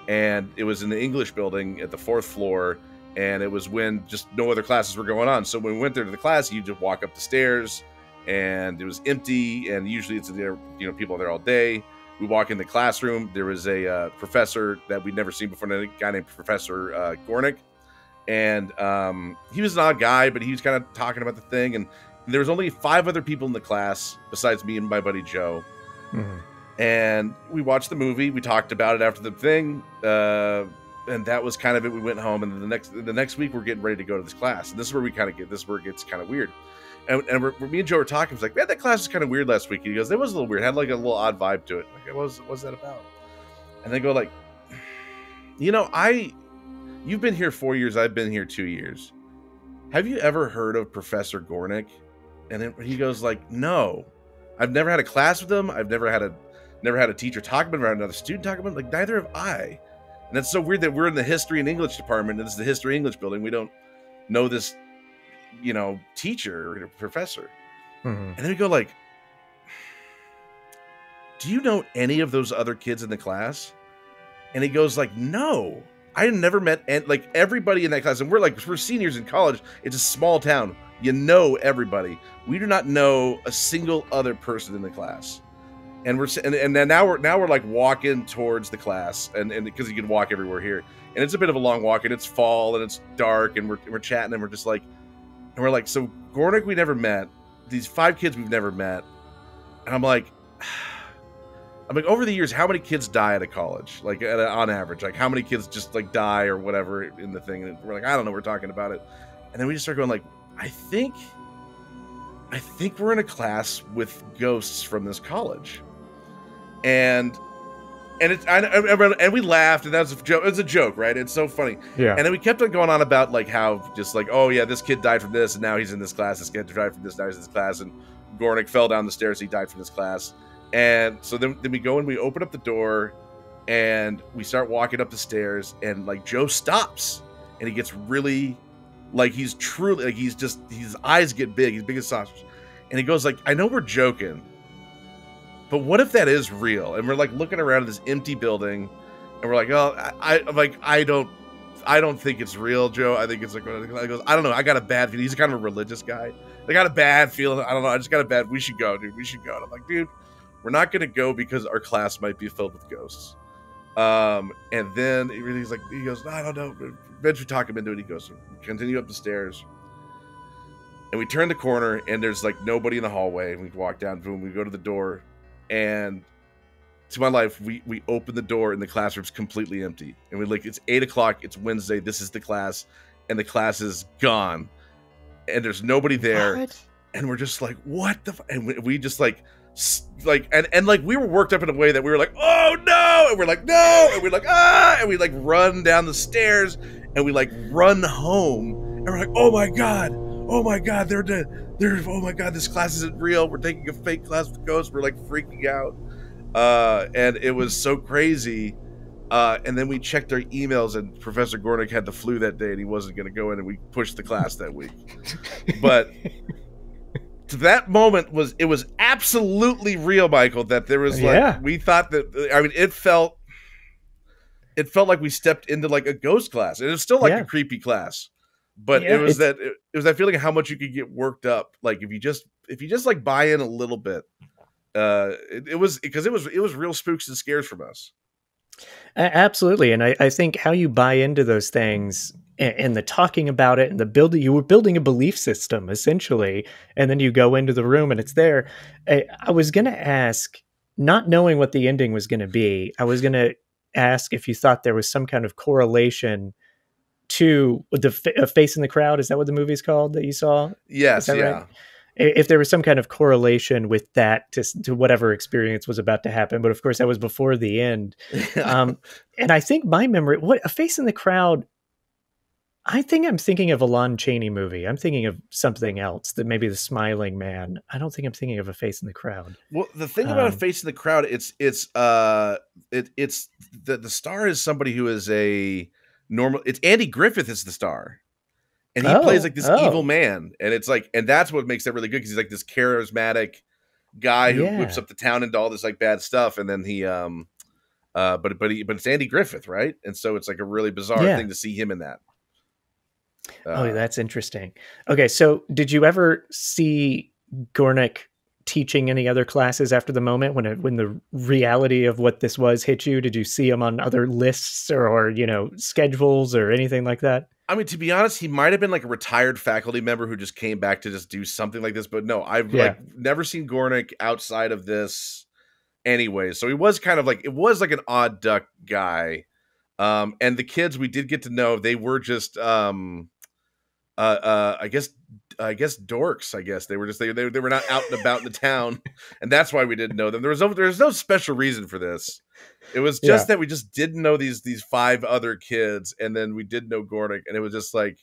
and it was in the English building at the fourth floor. And it was when just no other classes were going on. So when we went there to the class, you just walk up the stairs and it was empty. And usually it's there, you know, people are there all day. We walk in the classroom. There was a uh, professor that we'd never seen before, a guy named Professor uh, Gornick. And um, he was an odd guy, but he was kind of talking about the thing. And there was only five other people in the class besides me and my buddy Joe. Mm-hmm. And we watched the movie. We talked about it after the thing. Uh, And that was kind of it. We went home, and then the next the next week we're getting ready to go to this class, and this is where we kind of get this is where it gets kind of weird. And, and we're, me and Joe were talking. He's like, "Man, that class was kind of weird last week." And he goes, "It was a little weird. It had like a little odd vibe to it." Like, what was what's that about? And they go like, "You know, I You've been here four years. I've been here two years. Have you ever heard of Professor Gornick? And then he goes like, no, I've never had a class with him. I've never had a, never had a teacher talk about him, or another student talk about him. Like, neither have I. And it's so weird that we're in the history and English department, and this is the history English building. We don't know this, you know, teacher or professor. Mm-hmm. And then we go like, do you know any of those other kids in the class? And he goes like, no, I never met and like everybody in that class. And we're like, we're seniors in college. It's a small town. You know, everybody, we do not know a single other person in the class. And we're, and, and then now we're, now we're like walking towards the class, and, and because you can walk everywhere here, and it's a bit of a long walk, and it's fall and it's dark, and we're, we're chatting, and we're just like, and we're like, so Gornick, we never met, these five kids we've never met. And I'm like, I'm like, over the years, how many kids die at a college? Like, at a, on average, like how many kids just like die or whatever in the thing? And we're like, I don't know, we're talking about it. And then we just start going like, I think, I think we're in a class with ghosts from this college. And, and it's, I, I, and we laughed, and that was a joke. It's a joke, right? It's so funny. Yeah. And then we kept on going on about like how just like, oh yeah, this kid died from this, and now he's in this class. This kid died from this, now he's in this class. And Gornick fell down the stairs. He died from this class. And so then, then we go and we open up the door, and we start walking up the stairs, and like Joe stops, and he gets really, like he's truly, like he's just, his eyes get big, he's big as sausage, and he goes like, I know we're joking, but what if that is real? And we're like looking around at this empty building, and we're like, oh, I, I'm like, I don't, I don't think it's real, Joe. I think it's like, I goes, I don't know. I got a bad feeling. He's kind of a religious guy. I got a bad feeling. I don't know. I just got a bad. We should go, dude. We should go. And I'm like, dude, we're not going to go because our class might be filled with ghosts. Um, and then he really, he's like, he goes, no, I don't know. Eventually talk him into it. He goes, we continue up the stairs, and we turn the corner, and there's like nobody in the hallway. And we walk down, boom, we go to the door, and to my life, we, we open the door, and the classroom's completely empty. And we like, it's eight o'clock. It's Wednesday. This is the class, and the class is gone, and there's nobody there. What? And we're just like, what the, f-? And we, we just like, like and and like we were worked up in a way that we were like, oh no, and we're like, no, and we're like, ah, and we like run down the stairs, and we like run home, and we're like, oh my god, oh my god, they're dead, they're, oh my god, this class isn't real, we're taking a fake class with ghosts, we're like freaking out, uh and it was so crazy. Uh and then we checked our emails, and Professor Gornick had the flu that day, and he wasn't going to go in, and we pushed the class that week. But that moment was, it was absolutely real, Michael, that there was like, yeah. We thought that, I mean, it felt, it felt like we stepped into like a ghost class. It was still like, yeah, a creepy class, but yeah, it was that, it, it was that feeling of how much you could get worked up. Like if you just, if you just like buy in a little bit, uh, it, it was, because it was, it was real spooks and scares from us. Absolutely. And I, I think how you buy into those things, and the talking about it, and the building, you were building a belief system essentially, and then you go into the room and it's there. I, I was going to ask, not knowing what the ending was going to be, I was going to ask if you thought there was some kind of correlation to the fa Face in the Crowd. Is that what the movie's called that you saw? Yes. Yeah. Right? If there was some kind of correlation with that to, to whatever experience was about to happen. But of course that was before the end. Um, and I think my memory, what a Face in the Crowd, I think I'm thinking of a Lon Chaney movie. I'm thinking of something else, that maybe The Smiling Man. I don't think I'm thinking of A Face in the Crowd. Well, the thing about um, A Face in the Crowd, it's it's uh it it's the the star is somebody who is a normal. It's Andy Griffith is the star, and he oh, plays like this oh. evil man, and it's like, and that's what makes that really good, because he's like this charismatic guy who yeah. whips up the town into all this like bad stuff, and then he um uh but but he, but it's Andy Griffith, right? And so it's like a really bizarre yeah. thing to see him in that. Uh, oh, that's interesting. Okay, so did you ever see Gornick teaching any other classes after the moment when it, when the reality of what this was hit you? Did you see him on other lists or, or you know, schedules or anything like that? I mean, to be honest, he might have been like a retired faculty member who just came back to just do something like this. But no, I've yeah. like never seen Gornick outside of this anyway. So he was kind of like, it was like an odd duck guy. Um, and the kids we did get to know, they were just... Um, Uh, uh, I guess I guess dorks. I guess they were just they they, they were not out and about in the town, and that's why we didn't know them. There was no there's no special reason for this. It was just yeah. that we just didn't know these these five other kids, and then we did know Gornick, and it was just like,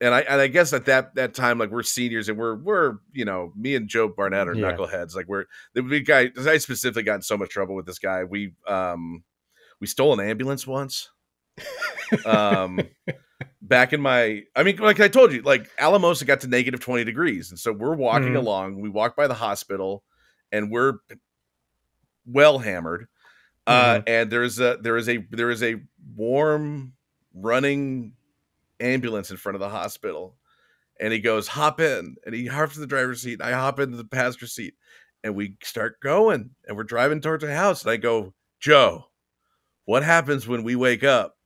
and I and I guess at that that time, like, we're seniors and we're we're you know, me and Joe Barnett are yeah. knuckleheads. Like, we're the we guy. I specifically got in so much trouble with this guy. We um we stole an ambulance once. um. Back in my, I mean, like I told you, like Alamosa got to negative twenty degrees. And so we're walking mm-hmm. along, we walk by the hospital and we're well hammered. Mm-hmm. Uh, and there is a, there is a, there is a warm running ambulance in front of the hospital. And he goes, hop in. And he hops to the driver's seat. And I hop into the passenger seat and we start going and we're driving towards the house. And I go, Joe, what happens when we wake up?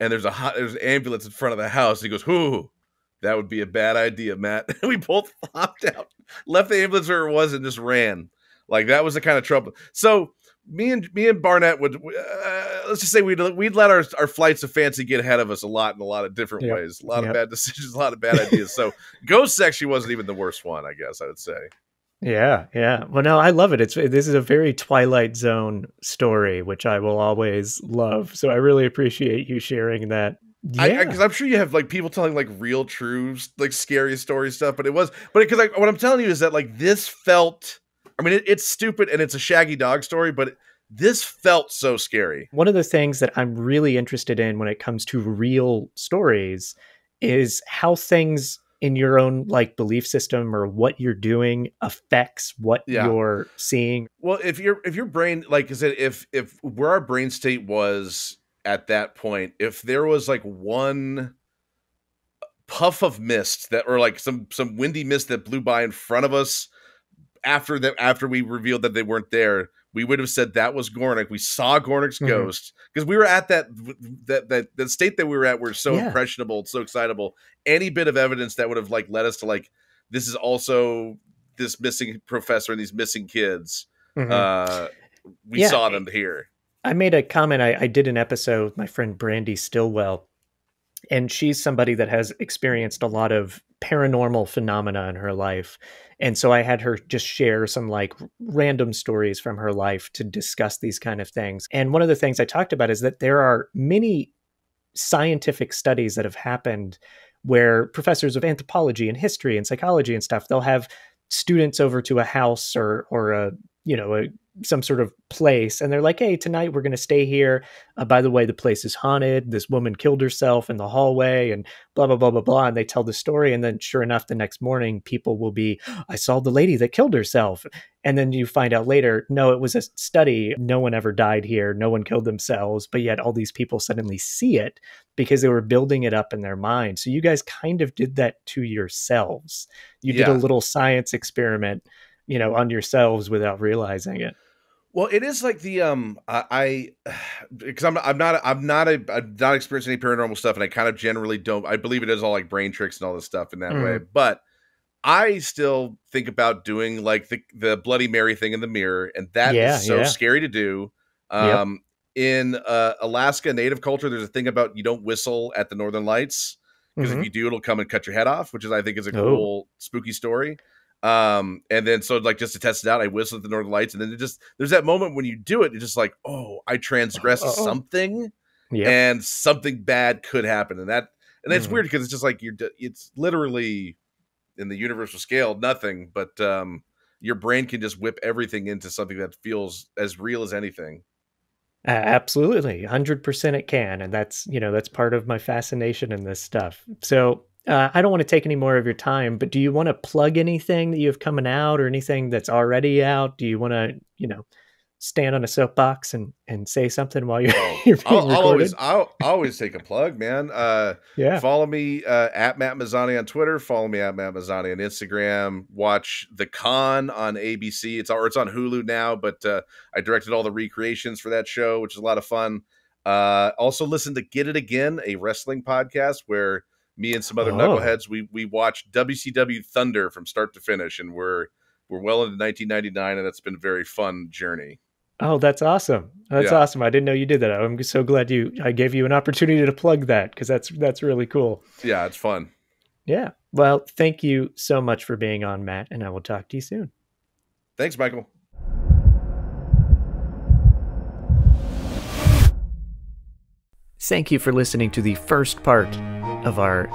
And there's a hot, there's an ambulance in front of the house. And he goes, "Whoo, that would be a bad idea, Matt." And we both hopped out, left the ambulance where it was, and just ran. Like, that was the kind of trouble. So me and me and Barnett would uh, let's just say we'd we'd let our, our flights of fancy get ahead of us a lot in a lot of different yep. ways, a lot yep. of bad decisions, a lot of bad ideas. So Ghost actually wasn't even the worst one, I guess I would say. Yeah, yeah. Well, no, I love it. It's this is a very Twilight Zone story, which I will always love. So I really appreciate you sharing that. Yeah, because I'm sure you have like people telling like real, true, like scary story stuff. But it was, but because like what I'm telling you is that like this felt. I mean, it, it's stupid and it's a shaggy dog story, but it, this felt so scary. One of the things that I'm really interested in when it comes to real stories is how things in your own like belief system or what you're doing affects what yeah. you're seeing. Well, if your if your brain, like I said, if if where our brain state was at that point, if there was like one puff of mist that, or like some some windy mist that blew by in front of us after that, after we revealed that they weren't there, we would have said that was Gornick. We saw Gornick's mm-hmm. ghost because we were at that that that the state that we were at. We're so yeah. impressionable, so excitable. Any bit of evidence that would have like led us to like, this is also this missing professor and these missing kids. Mm-hmm. Uh, we yeah, saw them here. I made a comment. I, I did an episode with my friend Brandy Stillwell, and she's somebody that has experienced a lot of paranormal phenomena in her life. And so I had her just share some like random stories from her life to discuss these kind of things. And one of the things I talked about is that there are many scientific studies that have happened where professors of anthropology and history and psychology and stuff, they'll have students over to a house or, or a, you know, a, some sort of place. And they're like, hey, tonight we're going to stay here. Uh, by the way, the place is haunted. This woman killed herself in the hallway and blah, blah, blah, blah, blah. And they tell the story. And then sure enough, the next morning, people will be, I saw the lady that killed herself. And then you find out later, no, it was a study. No one ever died here. No one killed themselves. But yet all these people suddenly see it because they were building it up in their mind. So you guys kind of did that to yourselves. You yeah. did a little science experiment, you know, on yourselves without realizing it. Well, it is like the, um, I, because I'm, I'm not, I'm not, a, I'm not experiencing any paranormal stuff, and I kind of generally don't, I believe it is all like brain tricks and all this stuff in that mm. way. But I still think about doing like the, the Bloody Mary thing in the mirror. And that yeah, is so yeah. scary to do. Um, yep. in, uh, Alaska Native culture, there's a thing about you don't whistle at the Northern Lights, because mm-hmm. if you do, it'll come and cut your head off, which is, I think is a Ooh. cool spooky story. Um, and then, so like, just to test it out, I whistled at the Northern Lights, and then it just, there's that moment when you do it, it's just like, oh, I transgressed uh -oh. something yep. and something bad could happen. And that, and that's mm -hmm. weird, because it's just like, you're, it's literally in the universal scale, nothing, but, um, your brain can just whip everything into something that feels as real as anything. Uh, absolutely. A hundred percent it can. And that's, you know, that's part of my fascination in this stuff. So Uh, I don't want to take any more of your time, but do you want to plug anything that you have coming out or anything that's already out? Do you want to, you know, stand on a soapbox and, and say something while you're, you're being I'll, recorded? I'll always, I'll always take a plug, man. Uh, yeah. Follow me uh, at Matt Mazany on Twitter. Follow me at Matt Mazany on Instagram. Watch The Con on A B C. It's, or it's on Hulu now, but uh, I directed all the recreations for that show, which is a lot of fun. Uh, also listen to Get It Again, a wrestling podcast where me and some other oh. knuckleheads, we we watched W C W Thunder from start to finish, and we're we're well into nineteen ninety-nine, and that's been a very fun journey. Oh, that's awesome! That's yeah. awesome. I didn't know you did that. I'm so glad you. I gave you an opportunity to plug that, because that's that's really cool. Yeah, it's fun. Yeah. Well, thank you so much for being on, Matt, and I will talk to you soon. Thanks, Michael. Thank you for listening to the first part of our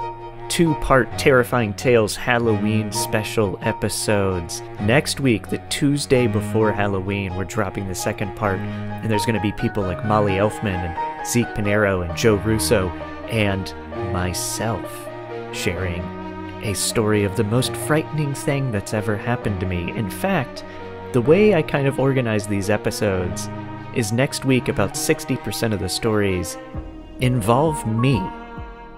two-part Terrifying Tales Halloween special episodes. Next week, the Tuesday before Halloween, we're dropping the second part, and there's going to be people like Molly Elfman and Zeke Pinero and Joe Russo and myself sharing a story of the most frightening thing that's ever happened to me. In fact, the way I kind of organize these episodes is next week about sixty percent of the stories involve me,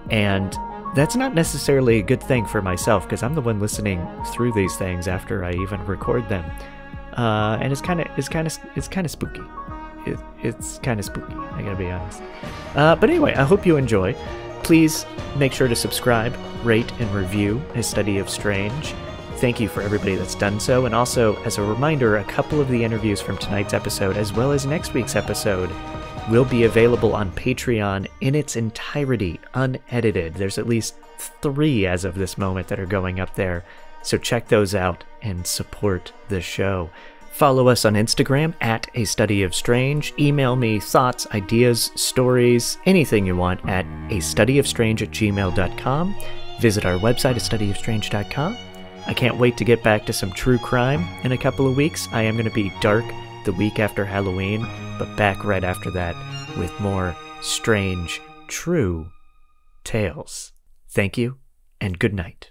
and that's not necessarily a good thing for myself because I'm the one listening through these things after I even record them, uh, and it's kind of it's kind of it's kind of spooky. It, it's kind of spooky. I gotta be honest. Uh, but anyway, I hope you enjoy. Please make sure to subscribe, rate, and review A Study of Strange. Thank you for everybody that's done so. And also, as a reminder, a couple of the interviews from tonight's episode, as well as next week's episode, will be available on Patreon in its entirety, unedited. There's at least three as of this moment that are going up there. So check those out and support the show. Follow us on Instagram at A Study of Strange. Email me thoughts, ideas, stories, anything you want at a study of strange at gmail dot com. Visit our website at a study of strange dot com. I can't wait to get back to some true crime in a couple of weeks. I am going to be dark the week after Halloween, but back right after that with more strange, true tales. Thank you, and good night.